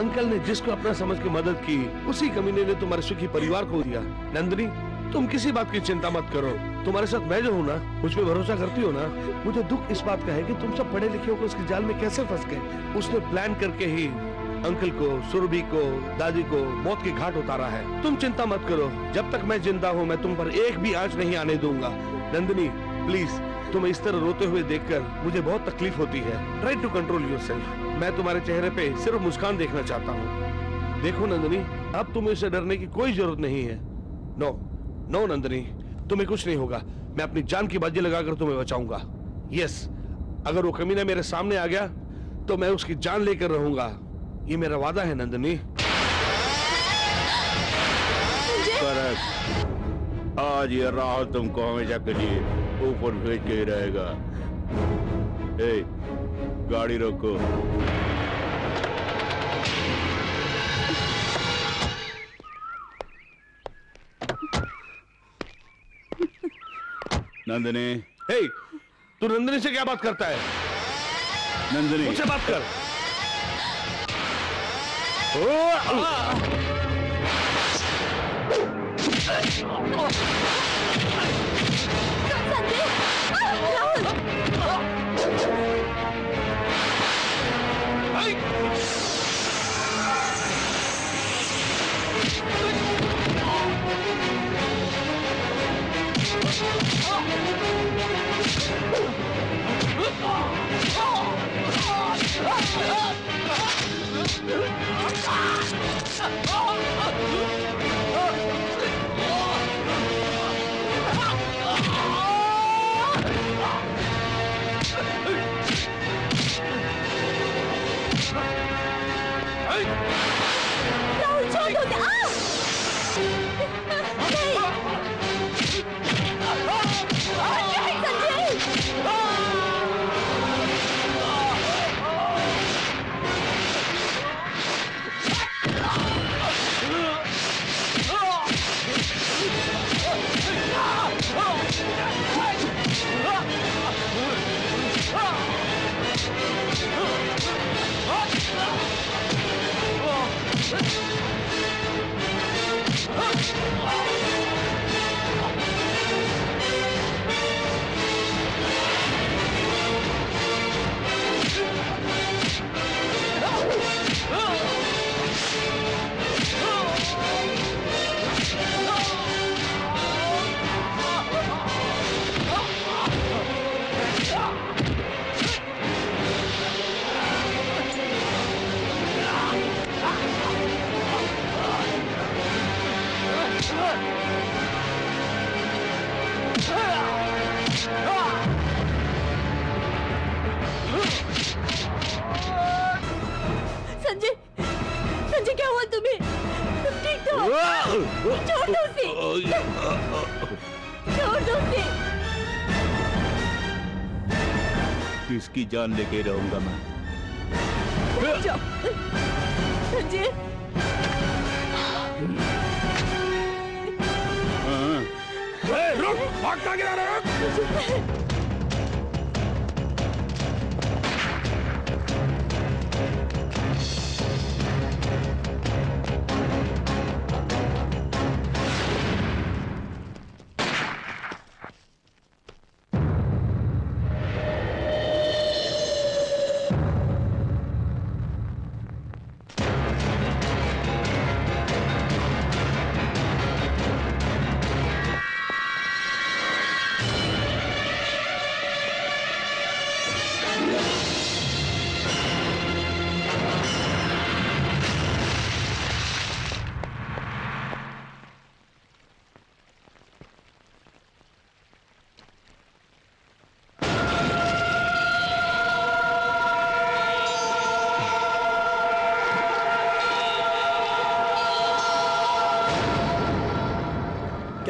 अंकल ने जिसको अपना समझ के मदद की उसी कमीने ने तुम्हारे सुखी परिवार को दिया। नंदिनी तुम किसी बात की चिंता मत करो, तुम्हारे साथ मैं जो हूँ ना, मुझ पे भरोसा करती हो ना। मुझे दुख इस बात का है कि तुम सब पढ़े लिखे होकर उसके जाल में कैसे फंस गए। उसने प्लान करके ही अंकल को, सुरभि को, दादी को मौत के घाट उतारा है। तुम चिंता मत करो, जब तक मैं जिंदा हूँ मैं तुम पर एक भी आंच नहीं आने दूंगा। नंदिनी प्लीज, तुम्हें इस तरह रोते हुए देखकर मुझे बहुत तकलीफ होती है। Try to control yourself. मैं तुम्हारे चेहरे पे सिर्फ मुस्कान देखना चाहता हूँ। देखो नंदिनी, अब तुम्हें इससे डरने की कोई जरूरत नहीं है। नो नो नंदिनी, तुम्हें कुछ नहीं होगा। मैं अपनी जान की बाजी लगाकर तुम्हें बचाऊंगा। यस, अगर वो कमीना मेरे सामने आ गया तो मैं उसकी जान लेकर रहूंगा, ये मेरा वादा है नंदिनी। आज ये राहुल तुमको हमेशा के लिए ऊपर भेज के ही रहेगा। ए, गाड़ी रोको। नंदिनी, हे, तू नंदिनी से क्या बात करता है? नंदिनी मुझसे बात कर। ओ, इसकी जान लेके रहूंगा मैं। संजय, रुक, भागता क्या रहा है?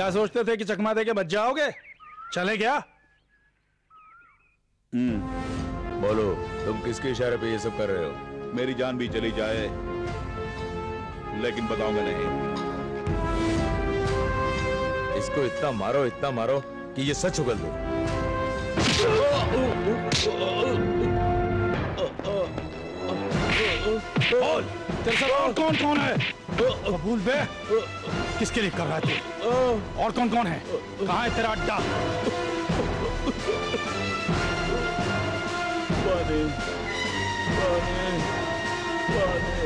क्या सोचते थे कि चकमा दे के बच जाओगे? चले क्या? हम्म, बोलो तुम किसके इशारे पे ये सब कर रहे हो? मेरी जान भी चली जाए लेकिन बताऊंगा नहीं। इसको इतना मारो इतना मारो कि ये सच उगल दो। बोल तेरे साथ कौन कौन है? कबूल बे, किसके लिए कर रहा है तू? और कौन कौन है? कहाँ है तेरा अड्डा? पानी, पानी, पानी।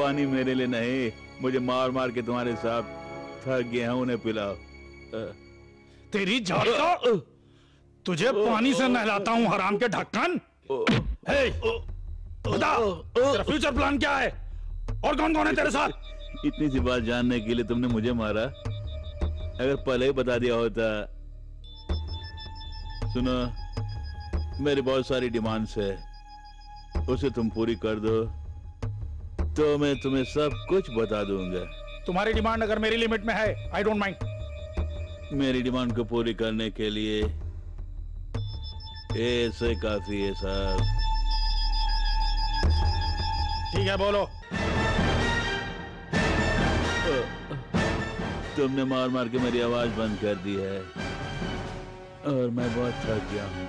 पानी मेरे लिए नहीं, मुझे मार मार के तुम्हारे साथ थक गया हूं, उन्हें पिलाओ। तेरी जात का, तुझे पानी से नहलाता हूं हराम के ढक्कन। हे, बता तेरा फ्यूचर प्लान क्या है? और कौन कौन है तेरे साथ? इतनी सी बात जानने के लिए तुमने मुझे मारा, अगर पहले ही बता दिया होता। सुनो, मेरी बहुत सारी डिमांड्स है, उसे तुम पूरी कर दो तो मैं तुम्हें सब कुछ बता दूंगा। तुम्हारी डिमांड अगर मेरी लिमिट में है, आई डोंट माइंड। मेरी डिमांड को पूरी करने के लिए ऐसे काफी है साहब। ठीक है बोलो। तुमने मार मार के मेरी आवाज बंद कर दी है और मैं बहुत थक गया हूँ,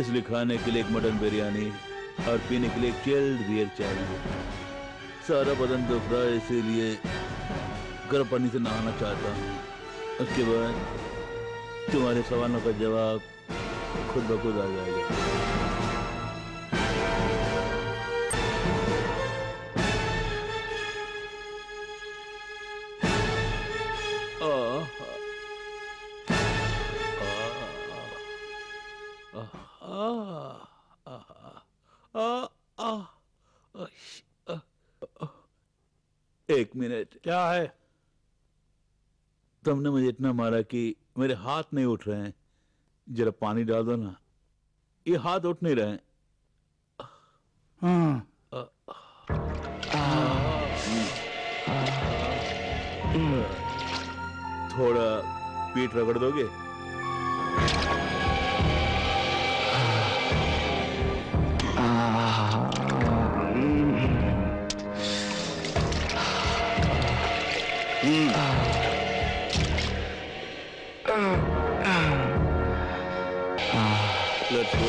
इसलिए खाने के लिए एक मटन बिरयानी और पीने के लिए एक चिल्ड बियर चाहिए। सारा बदन दुख रहा है, इसीलिए गर्म पानी से नहाना चाहता हूँ। उसके बाद तुम्हारे सवालों का जवाब खुद ब खुद आ जाएगा। एक मिनट, क्या है? तुमने मुझे इतना मारा कि मेरे हाथ नहीं उठ रहे हैं। जरा पानी डाल दो ना, ये हाथ उठ नहीं रहे हैं। हाँ। थोड़ा पीठ रगड़ दोगे? Let's go.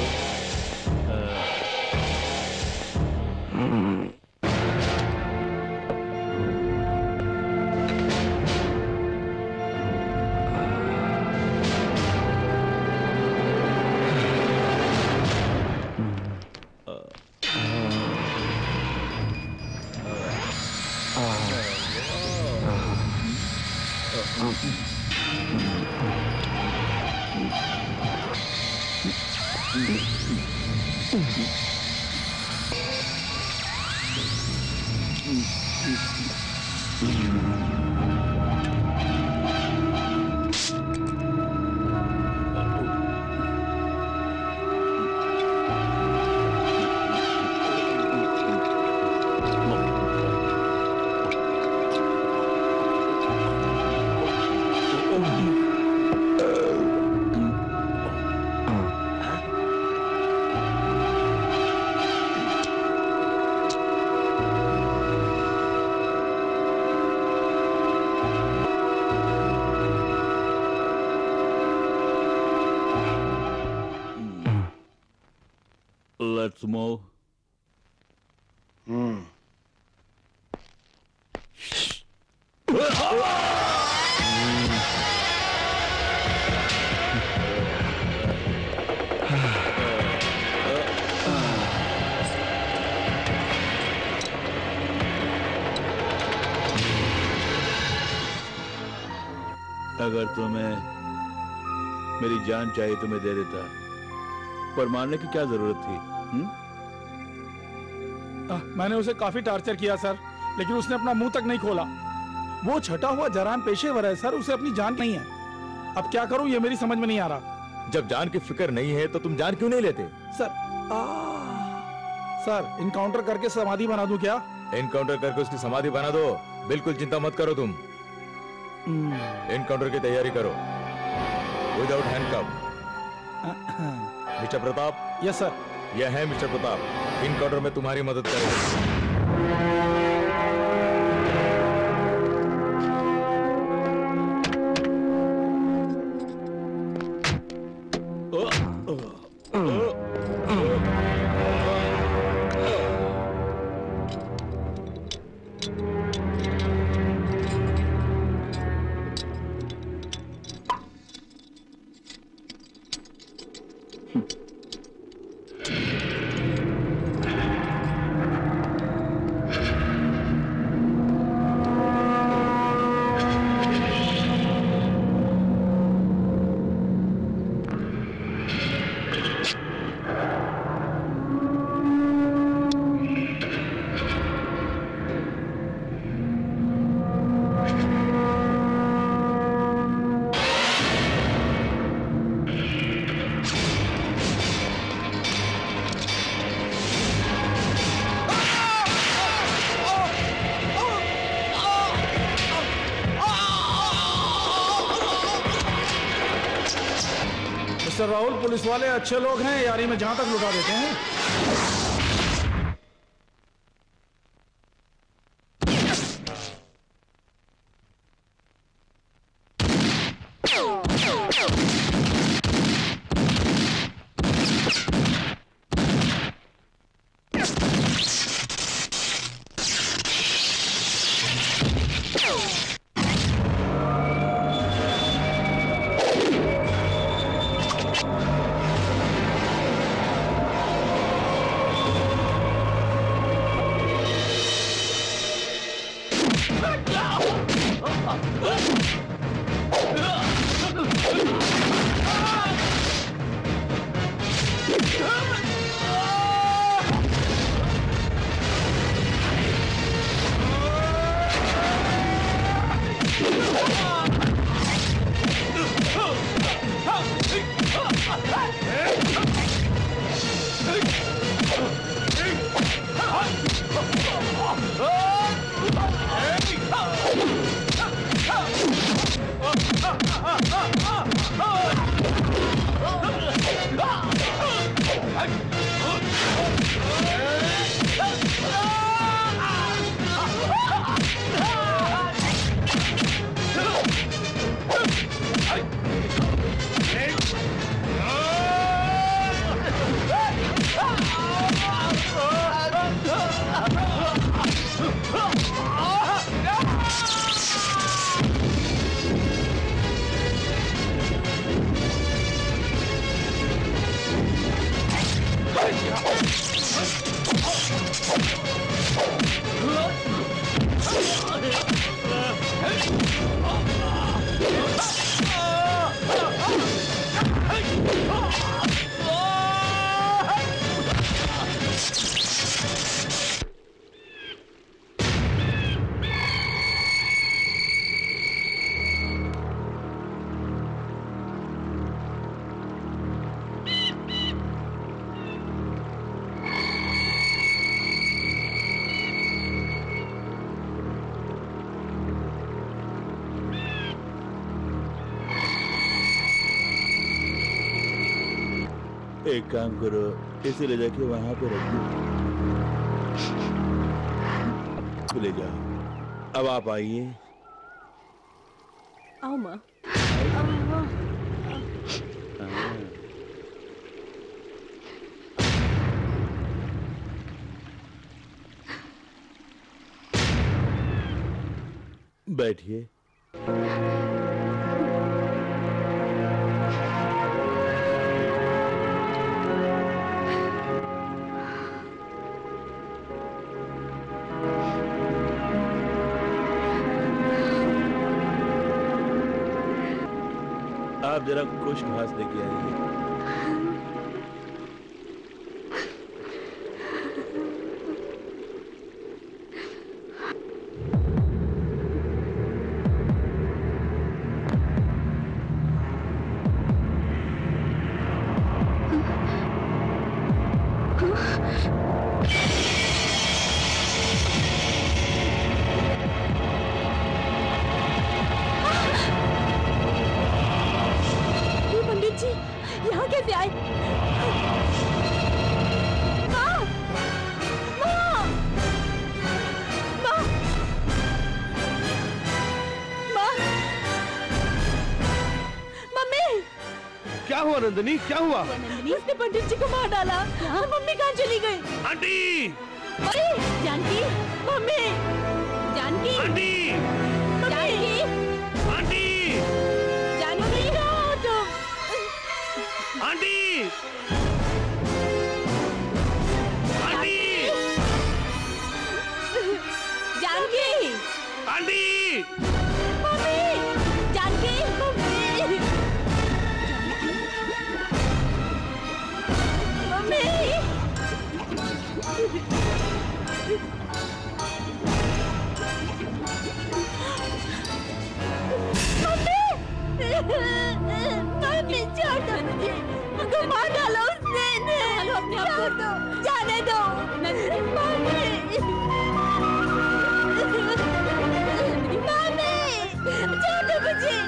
Let's move. Hmm. अगर तुम्हें मेरी जान चाहिए तो मैं दे देता, पर मारने की क्या जरूरत थी? आ, मैंने उसे काफी टार्चर किया सर, लेकिन उसने अपना मुंह तक नहीं खोला। वो छटा हुआ जरान पेशेवर है सर, उसे अपनी जान नहीं है। अब क्या करूं ये मेरी समझ में नहीं आ रहा। जब जान की फिक्र नहीं है तो तुम जान क्यों नहीं लेते? सर आ, सर इनकाउंटर करके समाधि बना दूं क्या? इनकाउंटर करके उसकी समाधि बना दो, बिल्कुल चिंता मत करो तुम। इनकाउंटर की तैयारी करो without handcuff. Mister Pratap. Yes sir. यह है मिस्टर प्रताप, इनकाउंटर में तुम्हारी मदद करेगा। पुलिस वाले अच्छे लोग हैं, यारी में जहां तक लुटा देते हैं। एक काम करो, इसे ले जाके वहां पे रख दो। ले जाओ। अब आप आइए। आओ माँ। बैठिए। आप जरा कुछ घास लेके आइए। नंदिनी, क्या हुआ? उसने पंडित जी को मार डाला। और मम्मी कहाँ चली गई? आंटी! अरे Janaki, mummy! Janaki! Aunty! Janaki! Aunty! Janaki कहाँ हो? Aunty! Aunty! Janaki! Aunty! Mummy! Janaki! Mummy! Mummy छोड़ दो मुझे, मुझे मार डाला उसने। चलो अपने आप छोड़ दो, जाने दो। मम्मी मम्मी छोड़ दो मुझे।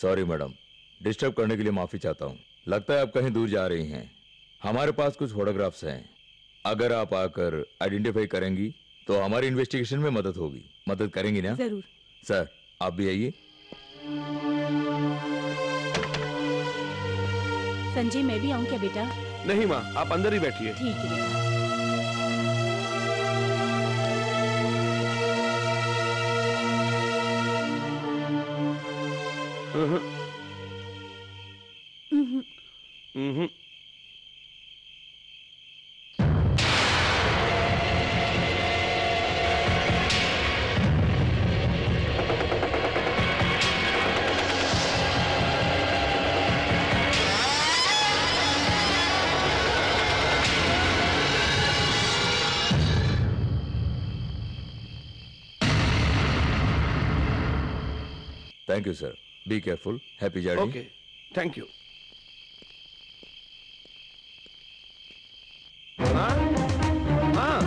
सॉरी मैडम, डिस्टर्ब करने के लिए माफी चाहता हूँ। लगता है आप कहीं दूर जा रही हैं। हमारे पास कुछ फोटोग्राफ्स हैं, अगर आप आकर आइडेंटिफाई करेंगी तो हमारी इन्वेस्टिगेशन में मदद होगी। मदद करेंगी ना? जरूर सर, आप भी आइए। संजय, मैं भी आऊँ क्या बेटा? नहीं माँ, आप अंदर ही बैठिए। ठीक है। Hmm hmm thank you sir, be careful, happy journey. Okay, thank you. हाँ हाँ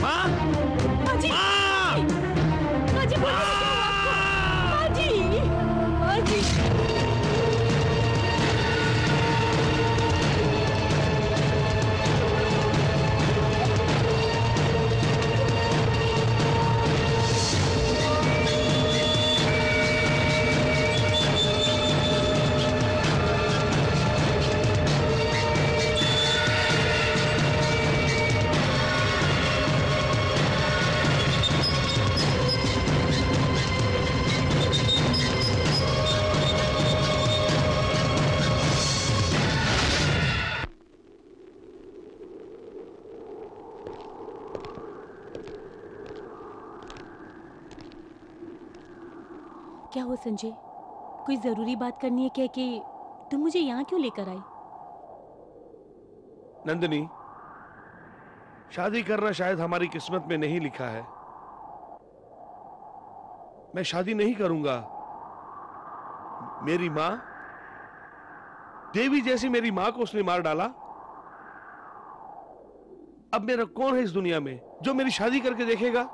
हाँ बाजी बाजी बाजी बाजी हो संजय, कोई जरूरी बात करनी है क्या कि तुम मुझे यहाँ क्यों लेकर आई? नंदिनी, शादी करना शायद हमारी किस्मत में नहीं लिखा है। मैं शादी नहीं करूंगा। मेरी माँ, देवी जैसी मेरी माँ को उसने मार डाला। अब मेरा कौन है इस दुनिया में जो मेरी शादी करके देखेगा?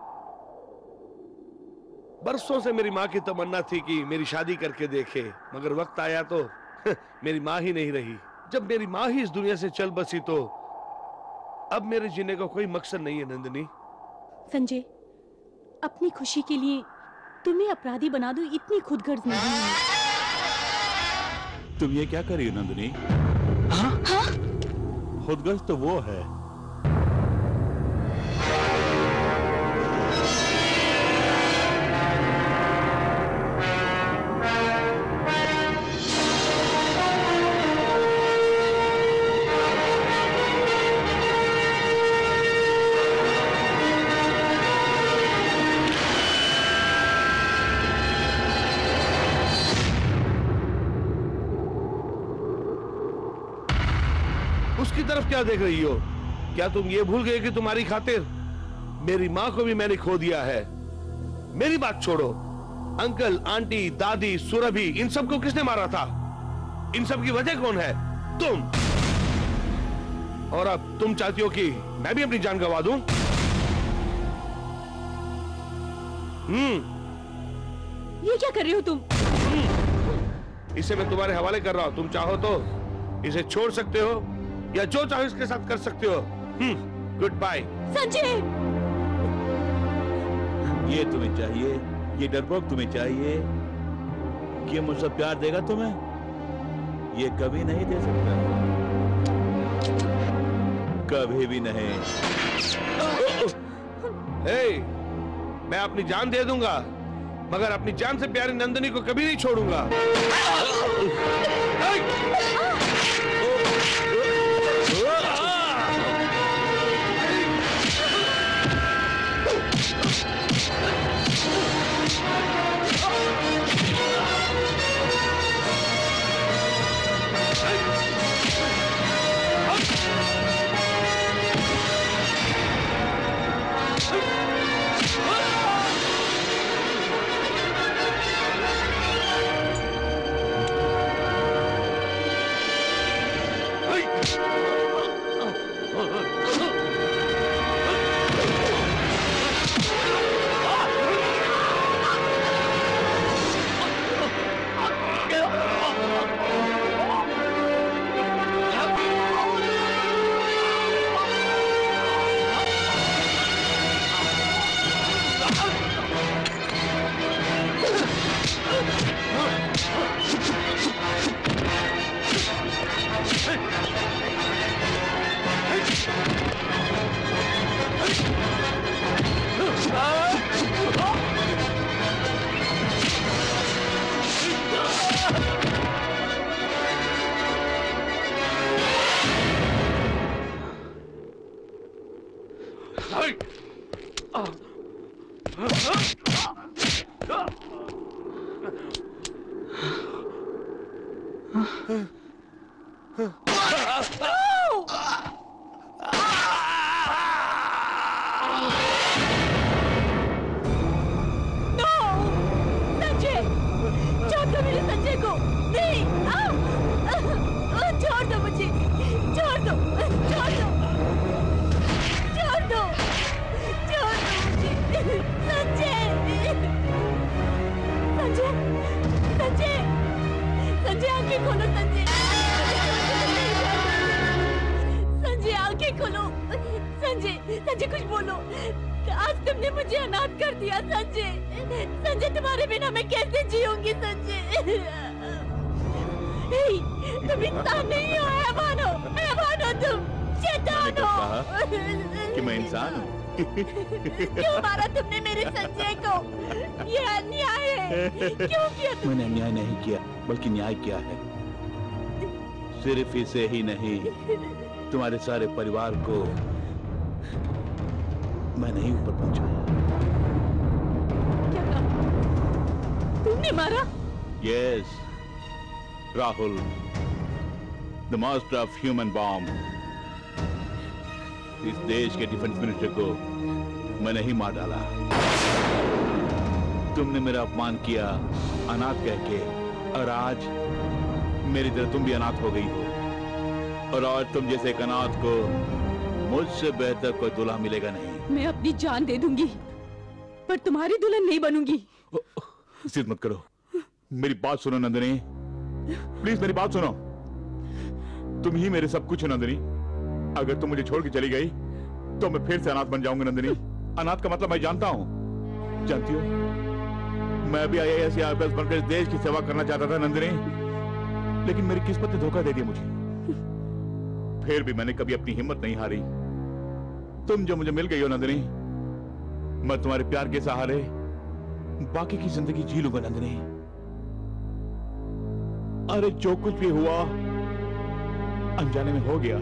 बरसों से मेरी माँ की तमन्ना थी कि मेरी शादी करके देखे, मगर वक्त आया तो मेरी माँ ही नहीं रही। जब मेरी माँ ही इस दुनिया से चल बसी तो अब मेरे जीने का कोई मकसद नहीं है नंदिनी। संजय, अपनी खुशी के लिए तुम्हें अपराधी बना दो, इतनी खुदगर्ज नहीं है। तुम ये क्या कर रही हो नंदिनी? हाँ? हाँ? खुदगर्ज तो वो है। क्या देख रही हो? क्या तुम ये भूल गए कि तुम्हारी खातिर मेरी माँ को भी मैंने खो दिया है? मेरी बात छोड़ो, अंकल, आंटी, दादी, सुरभि, इन सब को किसने मारा था? इन सब की वजह कौन है? तुम। और अब तुम चाहती हो कि मैं भी अपनी जान गंवा दूं? हम्म। ये क्या कर रही हो तुम? इसे मैं तुम्हारे हवाले कर रहा हूं। तुम चाहो तो इसे छोड़ सकते हो या जो चाहो इसके साथ कर सकते हो। हम्म, गुड बाय। संजय, ये तुम्हें चाहिए, ये डरपोक तुम्हें चाहिए कि मुझसे प्यार देगा तुम्हें? ये कभी नहीं दे सकता, कभी भी नहीं। हे, मैं अपनी जान दे दूंगा मगर अपनी जान से प्यारी नंदिनी को कभी नहीं छोड़ूंगा। क्यों मारा तुमने मेरे संजय को? यह अन्याय है। क्यों किया तुमने? मैंने अन्याय नहीं किया, बल्कि न्याय किया है। सिर्फ इसे ही नहीं, तुम्हारे सारे परिवार को मैं नहीं ऊपर पहुंचाऊंगा। क्या कहा? तुमने मारा? Yes, Rahul, the master of human bomb. इस देश के डिफेंस मिनिस्टर को मैंने ही मार डाला। तुमने मेरा अपमान किया अनाथ कह के, और आज मेरी तरह तुम भी अनाथ हो गई हो। और आज तुम जैसे एक अनाथ को मुझसे बेहतर कोई दूल्हा मिलेगा नहीं। मैं अपनी जान दे दूंगी, पर तुम्हारी दुल्हन नहीं बनूंगी। सिद्ध मत करो, मेरी बात सुनो नंदिनी, प्लीज मेरी बात सुनो। तुम ही मेरे सब कुछ हो नंदिनी। अगर तुम मुझे छोड़ के चली गई तो मैं फिर से अनाथ बन जाऊंगा नंदिनी। अनाथ का मतलब मैं जानता हूँ, जानती हूँ। मैं भी आई आई एस बनकर देश की सेवा करना चाहता था नंदिनी, लेकिन मेरी किस्मत ने धोखा दे दिया मुझे। फिर भी मैंने कभी अपनी हिम्मत नहीं हारी। तुम जो मुझे मिल गई हो नंदिनी, मैं तुम्हारे प्यार के सहारे बाकी की जिंदगी जी लूंगा नंदिनी। अरे जो कुछ भी हुआ अनजाने में हो गया।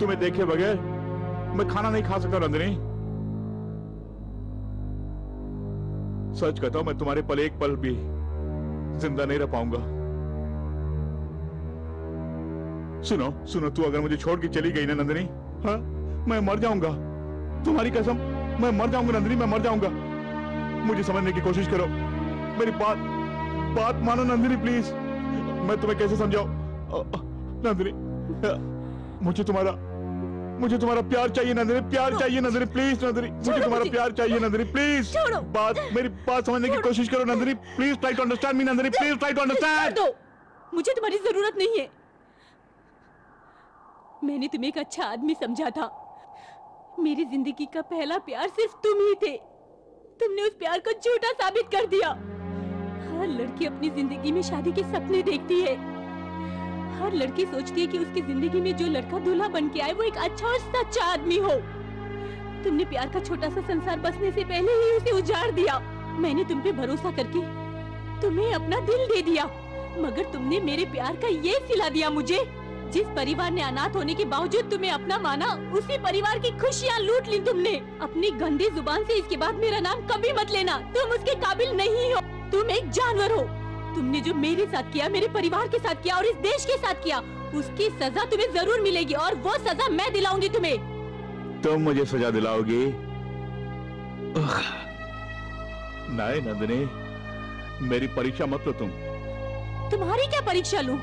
तुम्हें देखे बगैर मैं खाना नहीं खा सकता नंदिनी। सच कहता हूं, मैं तुम्हारे पल एक पल भी जिंदा नहीं रह पाऊंगा। सुनो सुनो, तू अगर मुझे छोड़ के चली गई ना नंदिनी, हाँ मैं मर जाऊंगा। तुम्हारी कसम मैं मर जाऊंगा नंदिनी, मैं मर जाऊंगा। मुझे समझने की कोशिश करो, मेरी बात बात मानो नंदिनी प्लीज। मैं तुम्हें कैसे समझाऊं नंदिनी? मुझे तुम्हारा मुझे तुम्हारा प्यार चाहिए नंदिनी, प्यार चाहिए नंदिनी प्लीज। नंदिनी मुझे तुम्हारा प्यार चाहिए नंदिनी प्लीज। बात मेरी बात समझने की कोशिश करो Nandini please. Try to understand me Nandini please, try to understand. मुझे तुम्हारी जरूरत नहीं है। मैंने तुम्हें एक अच्छा आदमी समझा था। मेरी जिंदगी का पहला प्यार सिर्फ तुम ही थे। तुमने उस प्यार को झूठा साबित कर दिया। हर लड़की अपनी जिंदगी में शादी के सपने देखती है। हर लड़की सोचती है कि उसकी जिंदगी में जो लड़का दूल्हा बन के आए वो एक अच्छा और सच्चा आदमी हो। तुमने प्यार का छोटा सा संसार बसने से पहले ही उसे उजाड़ दिया। मैंने तुम पे भरोसा करके तुम्हें अपना दिल दे दिया, मगर तुमने मेरे प्यार का ये सिला दिया मुझे। जिस परिवार ने अनाथ होने के बावजूद तुम्हें अपना माना, उसी परिवार की खुशियाँ लूट ली तुमने अपनी गंदी जुबान से। इसके बाद मेरा नाम कभी मत लेना, तुम उसके काबिल नहीं हो। तुम एक जानवर हो। तुमने जो मेरे साथ किया, मेरे परिवार के साथ किया और इस देश के साथ किया, उसकी सजा तुम्हें जरूर मिलेगी और वो सजा मैं दिलाऊंगी तुम्हें। तुम मुझे सजा दिलाओगी? नहीं नंदिनी, मेरी परीक्षा मत लो तुम। तुम्हारी क्या परीक्षा लूं?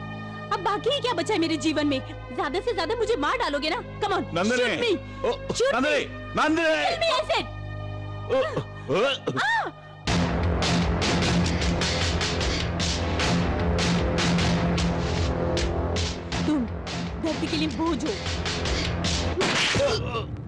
अब बाकी ही क्या बचा है मेरे जीवन में? ज्यादा से ज्यादा मुझे मार डालोगे ना? Come on Nandini, Nandini, Nandini. धरती के लिए बोझ हो।